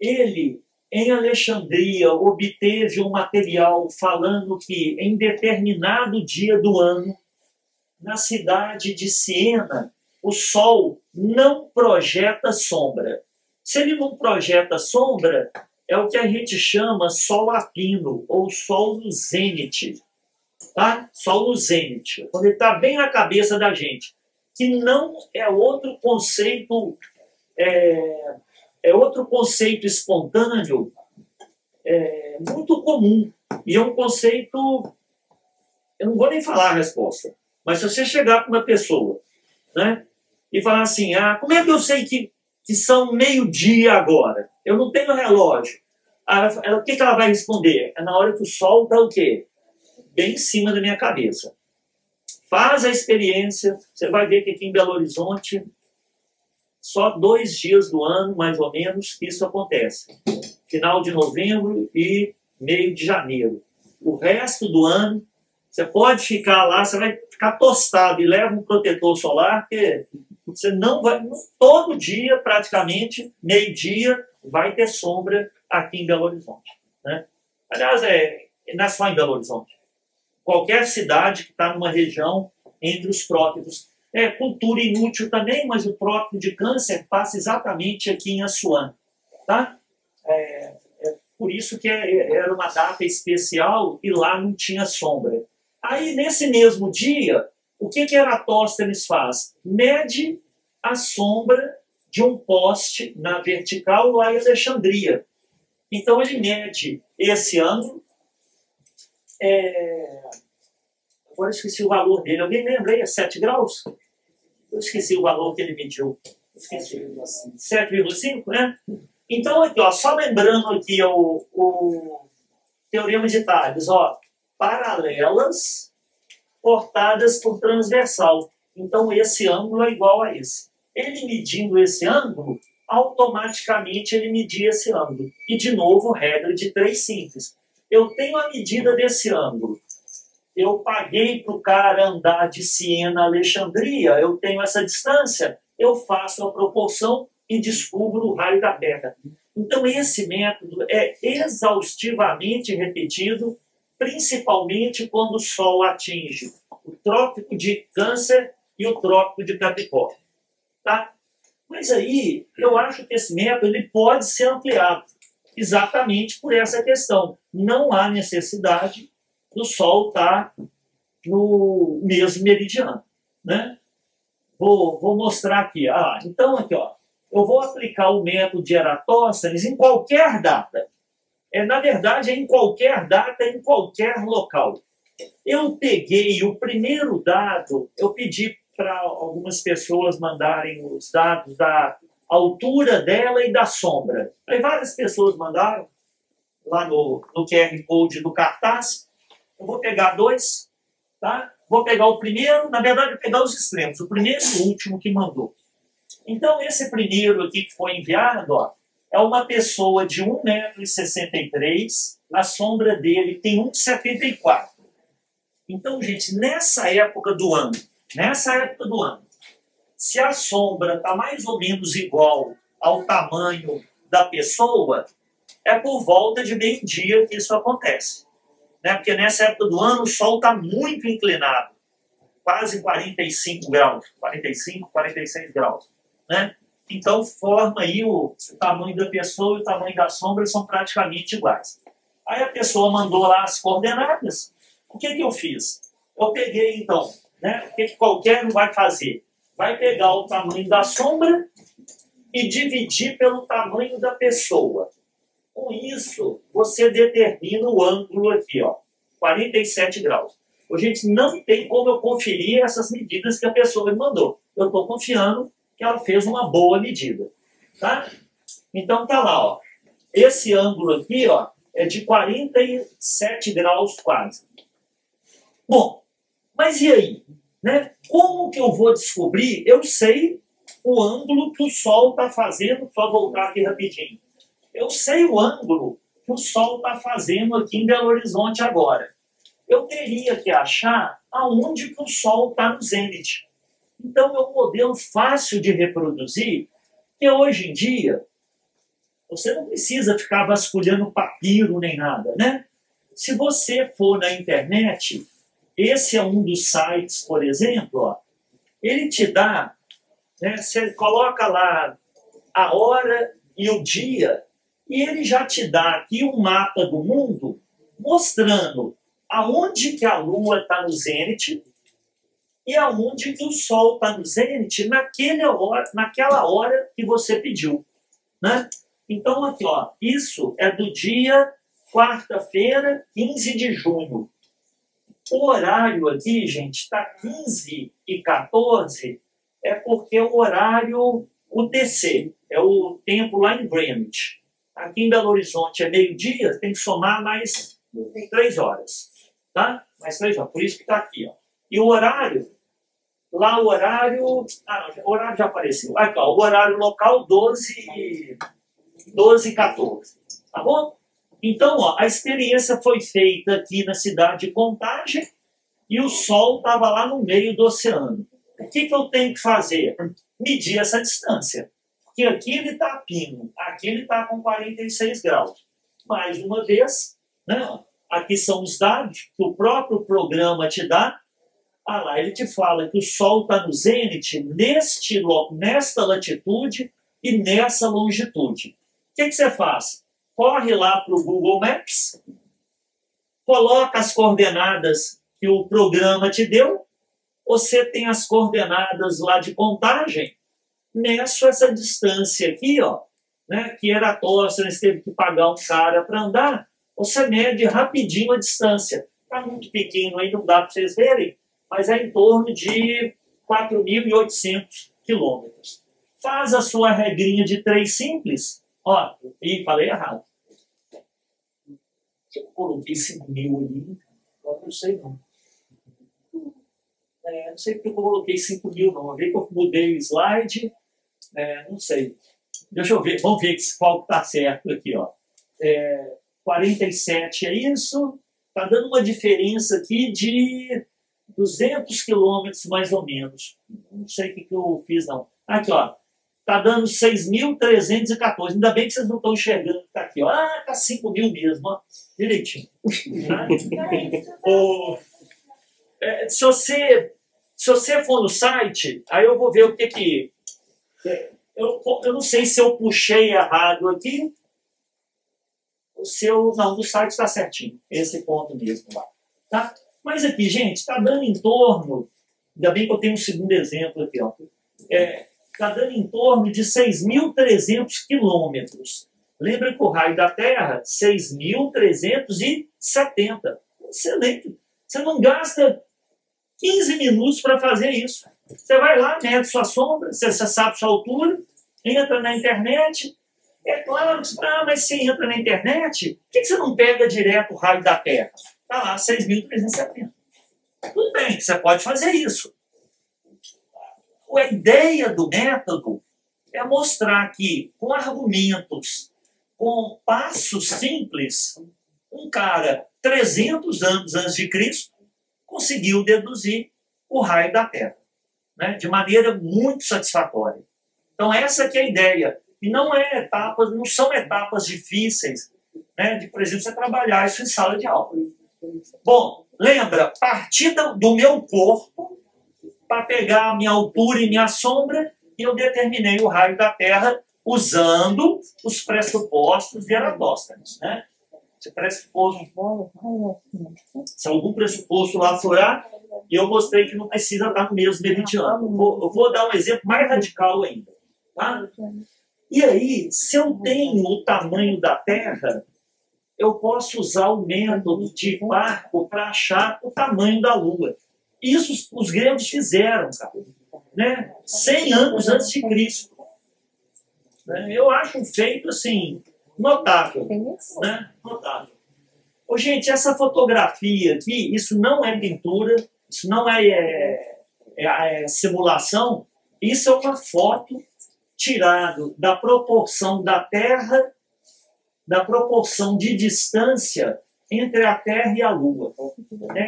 Ele, em Alexandria, obteve um material falando que, em determinado dia do ano, na cidade de Siena, o Sol não projeta sombra. Se ele não projeta sombra, é o que a gente chama Sol apino, ou Sol no zênite. Tá? Sol no zênite, quando ele está bem na cabeça da gente. Que não é outro conceito... É outro conceito espontâneo, muito comum. E é um conceito... Eu não vou nem falar a resposta. Mas se você chegar para uma pessoa, né, e falar assim, ah, como é que eu sei que são meio-dia agora? Eu não tenho relógio. Ah, o que ela vai responder? É na hora que o sol está o quê? Bem em cima da minha cabeça. Faz a experiência. Você vai ver que aqui em Belo Horizonte... Só 2 dias do ano, mais ou menos, que isso acontece. Final de novembro e meio de janeiro. O resto do ano, você pode ficar lá, você vai ficar tostado e leva um protetor solar, porque você não vai... Todo dia, praticamente, meio-dia, vai ter sombra aqui em Belo Horizonte. Né? Aliás, não é só em Belo Horizonte. Qualquer cidade que está numa região entre os trópicos. É cultura inútil também, mas o trópico de Câncer passa exatamente aqui em Assuã. Tá? Por isso que era uma data especial e lá não tinha sombra. Aí, nesse mesmo dia, o que Eratóstenes faz? Mede a sombra de um poste na vertical lá em Alexandria. Então, ele mede esse ângulo... Agora eu esqueci o valor dele. Alguém lembra aí? É 7 graus? Eu esqueci o valor que ele mediu. 7,5, né? Então, aqui, ó, só lembrando aqui o teorema de Thales, ó, paralelas cortadas por transversal. Então, esse ângulo é igual a esse. Ele medindo esse ângulo, automaticamente ele media esse ângulo. E, de novo, regra de 3 simples. Eu tenho a medida desse ângulo. Eu paguei para o cara andar de Siena a Alexandria, eu tenho essa distância, eu faço a proporção e descubro o raio da Terra. Então, esse método é exaustivamente repetido, principalmente quando o Sol atinge o Trópico de Câncer e o Trópico de Capricórnio. Tá? Mas aí, eu acho que esse método ele pode ser ampliado exatamente por essa questão. Não há necessidade... do Sol está no mesmo meridiano, né? Vou mostrar aqui. Ah, então, aqui, ó, eu vou aplicar o método de Eratóstenes em qualquer data. Na verdade, é em qualquer data, em qualquer local. Eu peguei o primeiro dado, eu pedi para algumas pessoas mandarem os dados da altura dela e da sombra. Aí várias pessoas mandaram lá no QR Code do cartaz. Eu vou pegar 2, tá? Vou pegar o primeiro, na verdade, vou pegar os extremos, o primeiro e o último que mandou. Então, esse primeiro aqui que foi enviado, ó, é uma pessoa de 1,63 m, a sombra dele tem 1,74 m. Então, gente, nessa época do ano, se a sombra está mais ou menos igual ao tamanho da pessoa, é por volta de meio-dia que isso acontece. Porque nessa época do ano o Sol está muito inclinado, quase 45 graus, 45, 46 graus. Né? Então forma aí o tamanho da pessoa e o tamanho da sombra são praticamente iguais. Aí a pessoa mandou lá as coordenadas. O que eu fiz? Eu peguei então, né? O que qualquer um vai fazer? Vai pegar o tamanho da sombra e dividir pelo tamanho da pessoa. Com isso, você determina o ângulo aqui, ó, 47 graus. Gente, não tem como eu conferir essas medidas que a pessoa me mandou. Eu estou confiando que ela fez uma boa medida, tá? Então tá lá, ó. Esse ângulo aqui, ó, é de 47 graus quase. Bom, Mas e aí? Né? Como que eu vou descobrir? Eu sei o ângulo que o Sol está fazendo, só voltar aqui rapidinho. Eu sei o ângulo que o Sol está fazendo aqui em Belo Horizonte agora. Eu teria que achar aonde que o Sol está no zênite. Então, é um modelo fácil de reproduzir, que hoje em dia você não precisa ficar vasculhando papiro nem nada, né? Se você for na internet, esse é um dos sites, por exemplo, ó, ele te dá, né, você coloca lá a hora e o dia, e ele já te dá aqui um mapa do mundo mostrando aonde que a Lua está no zênite e aonde que o Sol está no zênite naquela hora que você pediu, né? Então, aqui, ó, isso é do dia quarta-feira, 15 de junho. O horário aqui, gente, está 15 e 14, é porque o horário UTC, é o tempo lá em Greenwich. Aqui em Belo Horizonte é meio-dia, tem que somar mais 3 horas, tá? Mais 3 horas, por isso que está aqui, ó. E o horário, lá o horário... Ah, não, o horário já apareceu. Aqui, ó, o horário local, 12 e 14, tá bom? Então, ó, a experiência foi feita aqui na cidade de Contagem e o Sol estava lá no meio do oceano. O que que eu tenho que fazer? Medir essa distância. Porque aqui ele está a pino, aqui ele está com 46 graus. Mais uma vez, né, aqui são os dados que o próprio programa te dá. Ah lá, ele te fala que o Sol está no zênite nesta latitude e nessa longitude. O que que você faz? Corre lá para o Google Maps, coloca as coordenadas que o programa te deu, você tem as coordenadas lá de Contagem, meço essa distância aqui, ó, né, que Eratóstenes teve que pagar um cara para andar, você mede rapidinho a distância. Está muito pequeno aí, não dá para vocês verem, mas é em torno de 4.800 quilômetros. Faz a sua regrinha de 3 simples. Ó, e falei errado. Eu coloquei 5.000 ali, agora não sei não. Não sei porque eu coloquei 5.000 não. A vez que eu mudei o slide, não sei. Deixa eu ver, vamos ver qual que está certo aqui, ó. 47 é isso. Está dando uma diferença aqui de 200 quilômetros, mais ou menos. Não sei o que que eu fiz, não. Aqui, ó. Está dando 6.314. Ainda bem que vocês não estão enxergando que está aqui, ó. Ah, está 5.000 mesmo, ó. Direitinho. Se você for no site, aí eu vou ver o que que... Eu não sei se eu puxei errado aqui. Ou se eu... Não, no site está certinho. Esse ponto mesmo lá, tá? Mas aqui, gente, está dando em torno... Ainda bem que eu tenho um segundo exemplo aqui, ó. Está dando em torno de 6.300 quilômetros. Lembra que o raio da Terra, 6.370. Excelente. Você não gasta 15 minutos para fazer isso. Você vai lá, mede sua sombra, você sabe sua altura, entra na internet. É claro que você fala, ah, mas se entra na internet, por que você não pega direto o raio da Terra? Está lá, 6.370. Tudo bem, você pode fazer isso. A ideia do método é mostrar que, com argumentos, com passos simples, um cara 300 anos antes de Cristo conseguiu deduzir o raio da Terra, né, de maneira muito satisfatória. Então, essa que é a ideia. E não são etapas difíceis, né, de, por exemplo, você trabalhar isso em sala de aula. Bom, lembra, partir do meu corpo para pegar a minha altura e minha sombra, e eu determinei o raio da Terra usando os pressupostos de Eratóstenes, né? Se algum pressuposto lá furar, eu mostrei que não precisa estar no mesmo meridiano. Eu vou dar um exemplo mais radical ainda, tá? E aí, se eu tenho o tamanho da Terra, eu posso usar o método de Hiparco para achar o tamanho da Lua. Isso os gregos fizeram, cara, né? 100 anos antes de Cristo. Eu acho um feito, assim, notável, né? Notável. Ô, gente, essa fotografia aqui, isso não é pintura, Isso não é simulação. Isso é uma foto tirada da proporção da Terra, da proporção de distância entre a Terra e a Lua.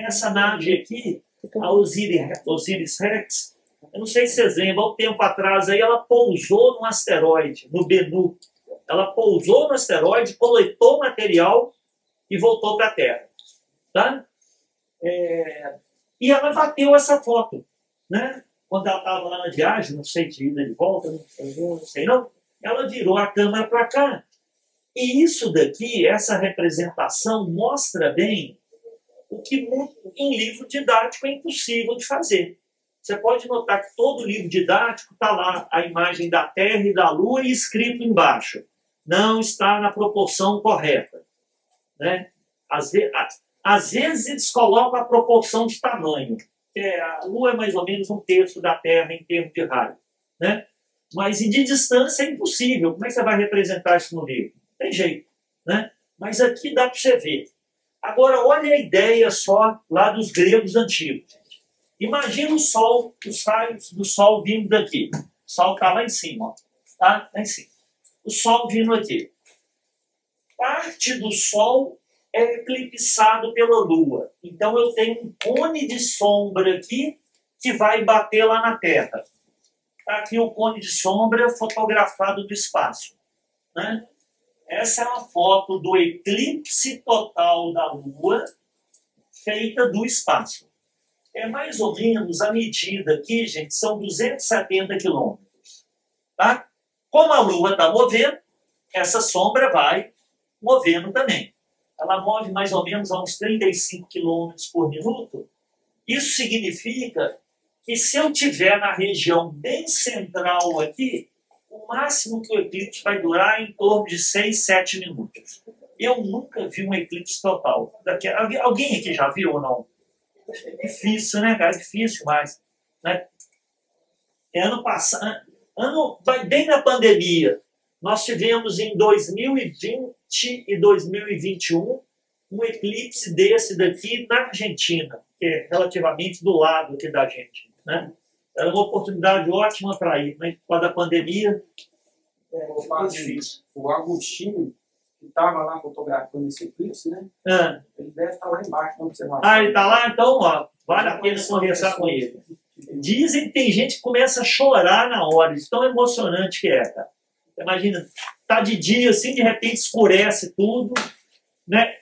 Essa nave aqui, a Osiris Rex, eu não sei se vocês lembram, há um tempo atrás aí ela pousou num asteroide, no Bennu. Ela pousou no asteroide, coletou material e voltou para a Terra. Tá? E ela bateu essa foto, né? Quando ela estava lá na viagem, não sei de ida de volta, não sei não, ela virou a câmera para cá. E isso daqui, essa representação, mostra bem o que em livro didático é impossível de fazer. Você pode notar que todo livro didático está lá a imagem da Terra e da Lua e escrito embaixo. Não está na proporção correta. Né? Às vezes eles colocam a proporção de tamanho. A Lua é mais ou menos 1/3 da Terra em termos de raio. Né? Mas de distância é impossível. Como é que você vai representar isso no livro? Não tem jeito. Né? Mas aqui dá para você ver. Agora, olha a ideia só lá dos gregos antigos. Imagina o Sol, os raios do Sol vindo daqui. O Sol está lá em cima. Ó. Tá? Lá em cima. O Sol vindo aqui. Parte do Sol é eclipsado pela Lua. Então eu tenho um cone de sombra aqui que vai bater lá na Terra. Está aqui o cone de sombra fotografado do espaço. Né? Essa é uma foto do eclipse total da Lua feita do espaço. É mais ou menos a medida aqui, gente, são 270 quilômetros. Tá? Como a Lua está movendo, essa sombra vai movendo também. Ela move mais ou menos a uns 35 quilômetros por minuto. Isso significa que se eu tiver na região bem central aqui, o máximo que o eclipse vai durar é em torno de 6, 7 minutos. Eu nunca vi um eclipse total. Alguém aqui já viu ou não? É difícil, né, cara? É difícil mais. Né? Bem na pandemia, nós tivemos em 2020 e 2021 um eclipse desse daqui na Argentina, que é relativamente do lado aqui da gente. Né? Era uma oportunidade ótima para ir, mas por causa da pandemia foi difícil. O Agostinho, que estava lá fotografando esse eclipse, né? É. Ele deve estar lá embaixo na observação. Ah, ele está lá? Então, ó, vale a pena conversar com ele. Dizem que tem gente que começa a chorar na hora, de tão emocionante que é, cara. Imagina, tá de dia assim, de repente escurece tudo, né?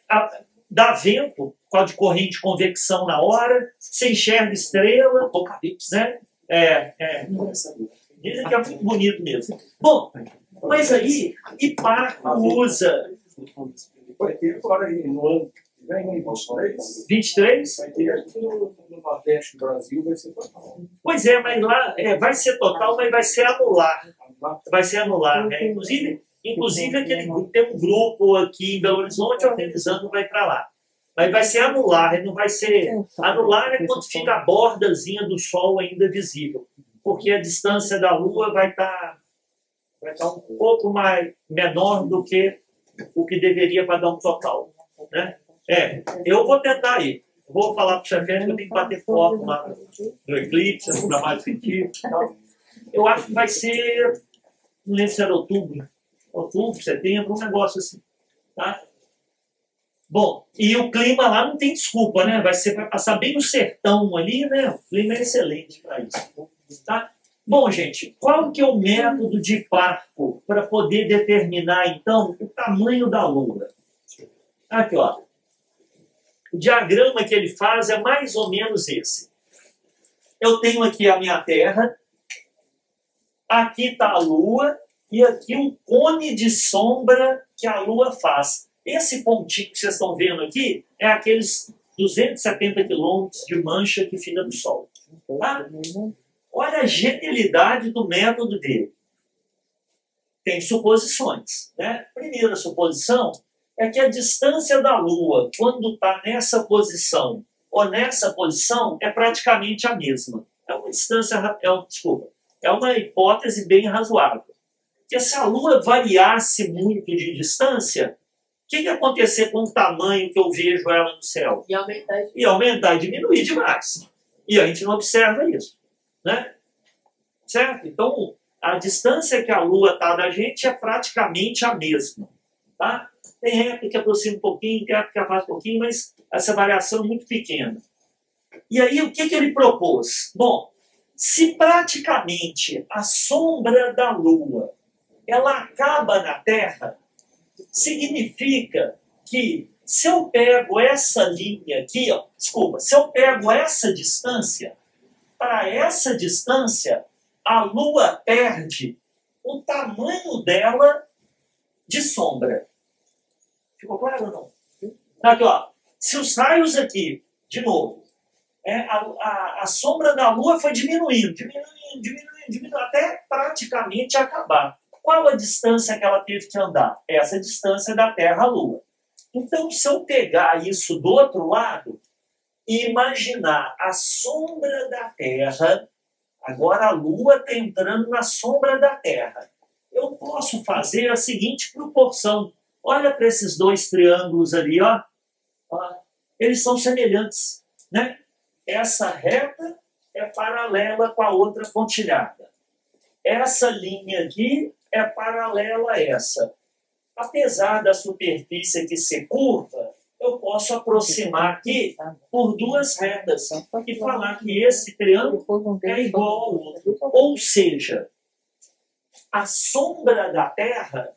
Dá vento, por causa de corrente de convecção na hora, você enxerga estrela, né? Dizem que é muito bonito mesmo. Bom, mas aí, Hiparco usa... 23? Vai ter no Nordeste do Brasil, vai ser total. Pois é, mas lá vai ser total, mas vai ser anular. Vai ser anular, né? Inclusive aquele grupo, tem um grupo aqui em Belo Horizonte organizando, vai para lá. Mas vai ser anular, não vai ser... Anular é quando fica a bordazinha do Sol ainda visível. Porque a distância da Lua vai estar um pouco mais menor do que o que deveria para dar um total. Né? Eu vou tentar ir. Vou falar para o CEFET que eu tenho que bater foto lá no eclipse, no trabalho científico e tal. Eu acho que vai ser, não lembro se era outubro, setembro, um negócio assim. Tá? Bom, e o clima lá não tem desculpa, né? Vai passar bem no sertão ali, né? O clima é excelente para isso. Tá? Bom, gente, qual que é o método de Hiparco para poder determinar, então, o tamanho da Lua? Aqui, ó. O diagrama que ele faz é mais ou menos esse. Eu tenho aqui a minha Terra, aqui está a Lua e aqui um cone de sombra que a Lua faz. Esse pontinho que vocês estão vendo aqui é aqueles 270 quilômetros de mancha que fica no Sol. Tá? Olha a genialidade do método dele. Tem suposições. Né? A primeira suposição é que a distância da Lua, quando está nessa posição ou nessa posição, é praticamente a mesma. É uma hipótese bem razoável. Porque se a Lua variasse muito de distância, o que ia acontecer com o tamanho que eu vejo ela no céu? Ia aumentar e diminuir demais. E a gente não observa isso, né? Certo? Então, a distância que a Lua está da gente é praticamente a mesma, tá? Tem época que aproxima um pouquinho, tem época que afasta um pouquinho, mas essa variação é muito pequena. E aí, o que, que ele propôs? Bom, se praticamente a sombra da Lua ela acaba na Terra, significa que se eu pego essa linha aqui, ó, desculpa, se eu pego essa distância, para essa distância, a Lua perde o tamanho dela de sombra. Ficou claro ou não? Aqui, ó. Se os raios aqui, de novo, a sombra da Lua foi diminuindo, até praticamente acabar. Qual a distância que ela teve que andar? Essa distância da Terra à Lua. Então, se eu pegar isso do outro lado e imaginar a sombra da Terra, agora a Lua está entrando na sombra da Terra, eu posso fazer a seguinte proporção. Olha para esses dois triângulos ali, ó. Eles são semelhantes, né? Essa reta é paralela com a outra pontilhada. Essa linha aqui é paralela a essa. Apesar da superfície aqui ser curva, eu posso aproximar aqui por duas retas e falar que esse triângulo é igual ao outro. Ou seja, a sombra da Terra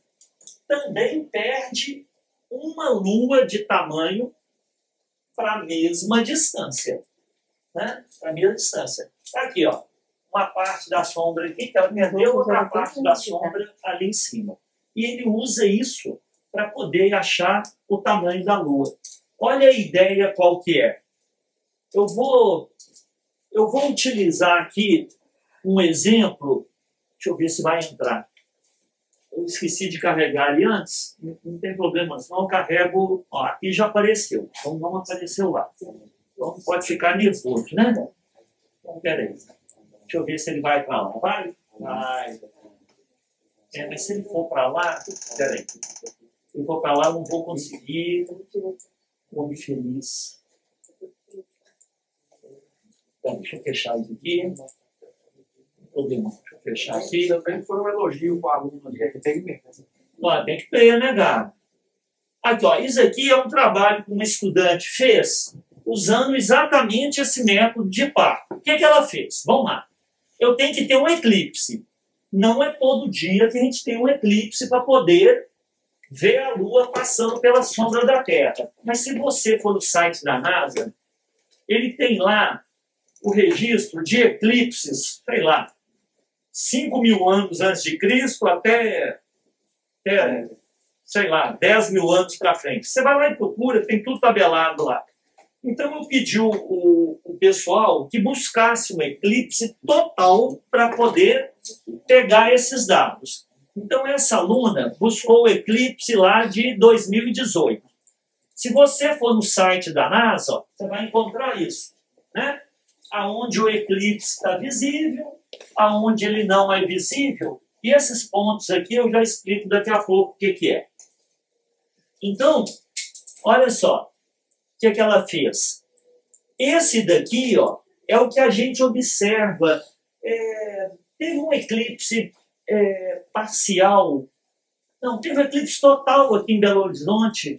também perde uma lua de tamanho para a mesma distância. Né? Para a mesma distância. Aqui, ó, uma parte da sombra aqui que ela perdeu, outra parte da sombra ali em cima. E ele usa isso para poder achar o tamanho da Lua. Olha a ideia qual que é. Eu vou utilizar aqui um exemplo. Deixa eu ver se vai entrar. Eu esqueci de carregar ali antes. Não tem problema, senão eu carrego... Ó, aqui já apareceu. Então não apareceu lá. Então pode ficar nervoso, né? Então, peraí. Deixa eu ver se ele vai para lá. Vai? Vai. É, mas se ele for para lá... Peraí. Se eu for para lá, eu não vou conseguir. Homem feliz. Então, deixa eu fechar isso aqui. Problema. Deixa eu fechar aqui. Também foi um elogio para o aluno ali. Tem que ter, né, Gabi? Aqui, ó. Isso aqui é um trabalho que uma estudante fez usando exatamente esse método de Hiparco. O que, é que ela fez? Vamos lá. Eu tenho que ter um eclipse. Não é todo dia que a gente tem um eclipse para poder ver a Lua passando pela sombra da Terra. Mas se você for no site da NASA, ele tem lá o registro de eclipses, sei lá, 5.000 anos antes de Cristo até sei lá, 10.000 anos para frente. Você vai lá e procura, tem tudo tabelado lá. Então eu pedi o pessoal que buscasse um eclipse total para poder pegar esses dados. Então, essa aluna buscou o eclipse lá de 2018. Se você for no site da NASA, ó, você vai encontrar isso, né? Aonde o eclipse está visível, aonde ele não é visível. E esses pontos aqui eu já explico daqui a pouco o que, que é. Então, olha só, o que, que ela fez? Esse daqui, ó, é o que a gente observa. Teve um eclipse... parcial. Não, teve eclipse total aqui em Belo Horizonte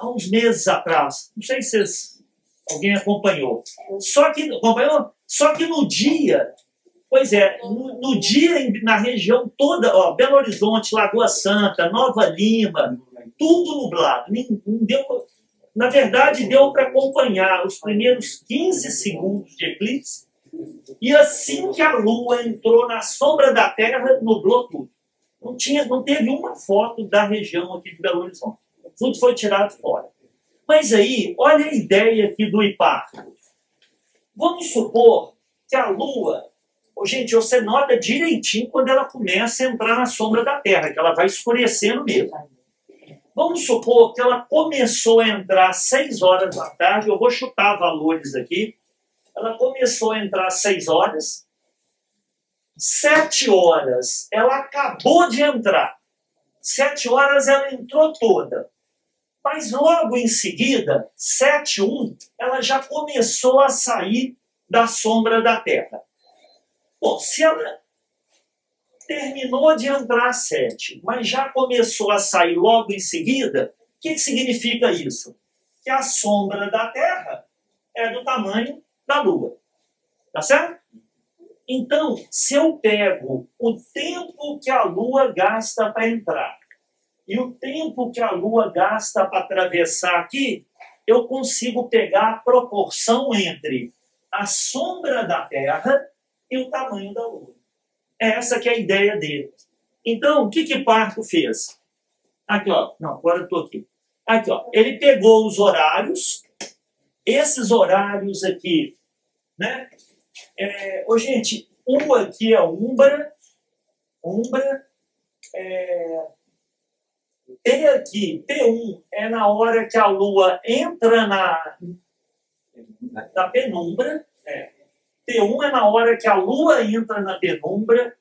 há uns meses atrás. Não sei se alguém acompanhou. Só que no dia, pois é, no dia na região toda, ó, Belo Horizonte, Lagoa Santa, Nova Lima, tudo nublado. Não deu, na verdade, deu para acompanhar os primeiros 15 segundos de eclipse. E assim que a Lua entrou na sombra da Terra, nublou tudo. Não teve uma foto da região aqui de Belo Horizonte. Tudo foi tirado fora. Mas aí, olha a ideia aqui do Hiparco. Vamos supor que a Lua... Gente, você nota direitinho quando ela começa a entrar na sombra da Terra, que ela vai escurecendo mesmo. Vamos supor que ela começou a entrar às 6 horas da tarde. Eu vou chutar valores aqui. Ela começou a entrar às 6 horas. 7 horas, ela acabou de entrar. 7 horas, ela entrou toda. Mas logo em seguida, 7.1, ela já começou a sair da sombra da Terra. Bom, se ela terminou de entrar 7, mas já começou a sair logo em seguida, o que significa isso? Que a sombra da Terra é do tamanho da Lua. Tá certo? Então, se eu pego o tempo que a Lua gasta para entrar e o tempo que a Lua gasta para atravessar aqui, eu consigo pegar a proporção entre a sombra da Terra e o tamanho da Lua. É essa que é a ideia dele. Então, o que que Hiparco fez? Aqui, ó. Não, agora eu estou aqui. Aqui, ó. Ele pegou os horários. Esses horários aqui, né? Gente, um aqui é umbra. Umbra. P aqui, P1, é na hora que a Lua entra na penumbra. P1 é na hora que a Lua entra na penumbra.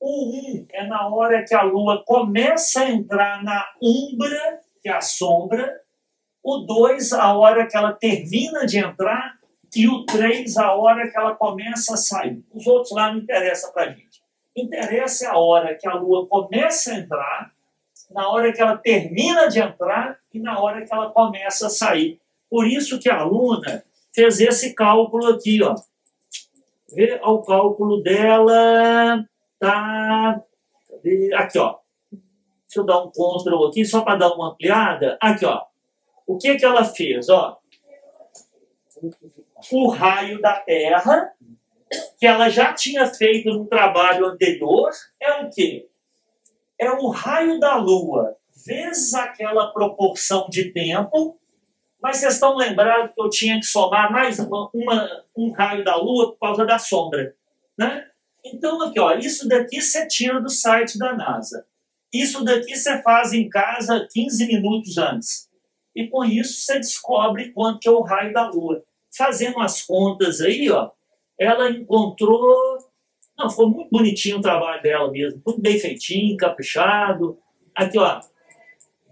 U1 é na hora que a Lua começa a entrar na umbra, que é a sombra. U2, a hora que ela termina de entrar. E U3, a hora que ela começa a sair. Os outros lá não interessam para a gente. Interessa a hora que a Lua começa a entrar, na hora que ela termina de entrar e na hora que ela começa a sair. Por isso que a aluna fez esse cálculo aqui, ó. Vê o cálculo dela, tá? Aqui, ó. Deixa eu dar um Ctrl aqui, só para dar uma ampliada. Aqui, ó. O que que ela fez, ó? O raio da Terra, que ela já tinha feito no trabalho anterior, é o quê? É o raio da Lua vezes aquela proporção de tempo. Mas vocês estão lembrados que eu tinha que somar mais um raio da Lua por causa da sombra, né? Então, aqui, ó, isso daqui você tira do site da NASA. Isso daqui você faz em casa 15 minutos antes. E com isso você descobre quanto que é o raio da Lua. Fazendo as contas aí, ó, ela encontrou... Não, ficou muito bonitinho o trabalho dela mesmo. Tudo bem feitinho, caprichado. Aqui, ó.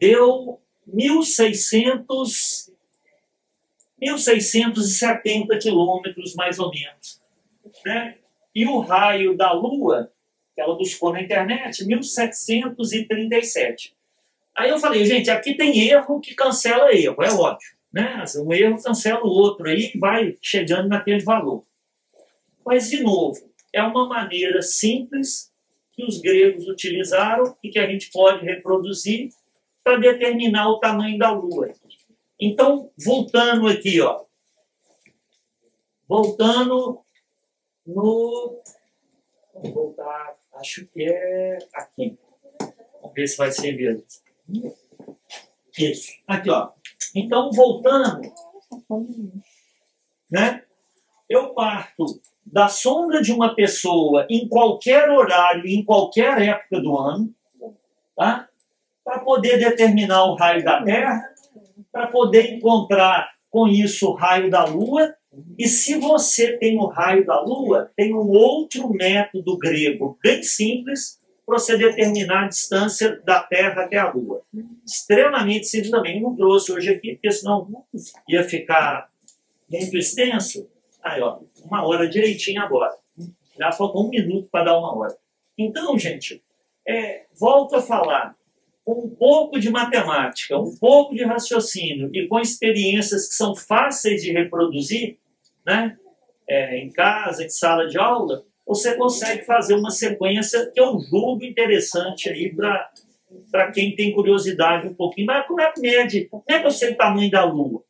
Deu 1.670 quilômetros, mais ou menos. Né? E o raio da Lua, que ela buscou na internet, 1.737. Aí eu falei, gente, aqui tem erro que cancela erro, é óbvio. Né? Um erro cancela o outro aí, que vai chegando naquele valor. Mas, de novo... É uma maneira simples que os gregos utilizaram e que a gente pode reproduzir para determinar o tamanho da Lua. Então, voltando aqui, ó. Voltando no... Vamos voltar, acho que é aqui. Vamos ver se vai ser mesmo. Isso, aqui, ó. Então, voltando, né? Eu parto da sombra de uma pessoa em qualquer horário, em qualquer época do ano, tá? Para poder determinar o raio da Terra, para poder encontrar com isso o raio da Lua. E se você tem o raio da Lua, tem um outro método grego bem simples para você determinar a distância da Terra até a Lua. Extremamente simples também. Não trouxe hoje aqui, porque senão ia ficar muito extenso. Aí, ó, uma hora direitinho agora. Já faltou um minuto para dar uma hora. Então, gente, volto a falar com um pouco de matemática, um pouco de raciocínio e com experiências que são fáceis de reproduzir, né? Em casa, em sala de aula, você consegue fazer uma sequência que eu julgo interessante aí para quem tem curiosidade um pouquinho. Mas como é que mede? Como é que eu sei o tamanho da Lua?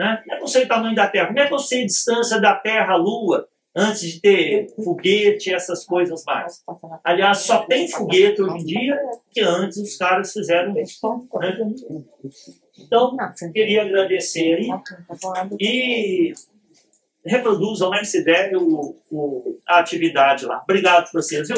Né? Como é que eu sei o tamanho da Terra? Como é que eu sei a distância da Terra à Lua antes de ter foguete e essas coisas mais? Aliás, só tem foguete hoje em dia, que antes os caras fizeram isso. Né? Então, queria agradecer aí e reproduzam, né, se der, a atividade lá. Obrigado por vocês, viu?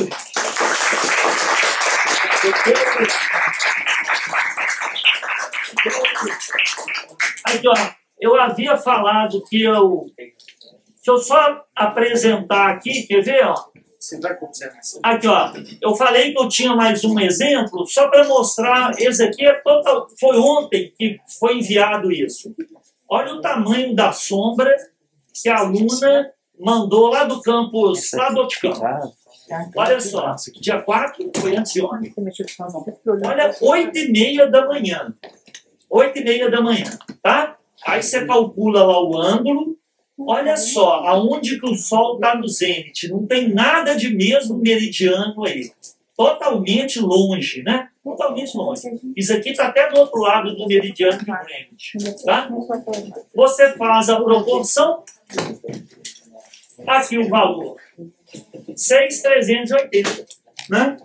Aqui, ó. Eu havia falado que eu... Deixa eu só apresentar aqui, quer ver? Ó. Você vai com observação. Aqui, ó. Eu falei que eu tinha mais um exemplo, só para mostrar. Esse aqui é total. Foi ontem que foi enviado isso. Olha o tamanho da sombra que a aluna mandou lá do campus, lá do Oticão. Olha só, dia 4, foi antes de ontem. Olha, 8h30 da manhã. 8h30 da manhã, tá? Aí você calcula lá o ângulo. Olha só, aonde que o Sol está no zênite. Não tem nada de mesmo meridiano aí. Totalmente longe, né? Totalmente longe. Isso aqui está até do outro lado do meridiano de frente, tá? Você faz a proporção. Aqui o valor. 6.380, né?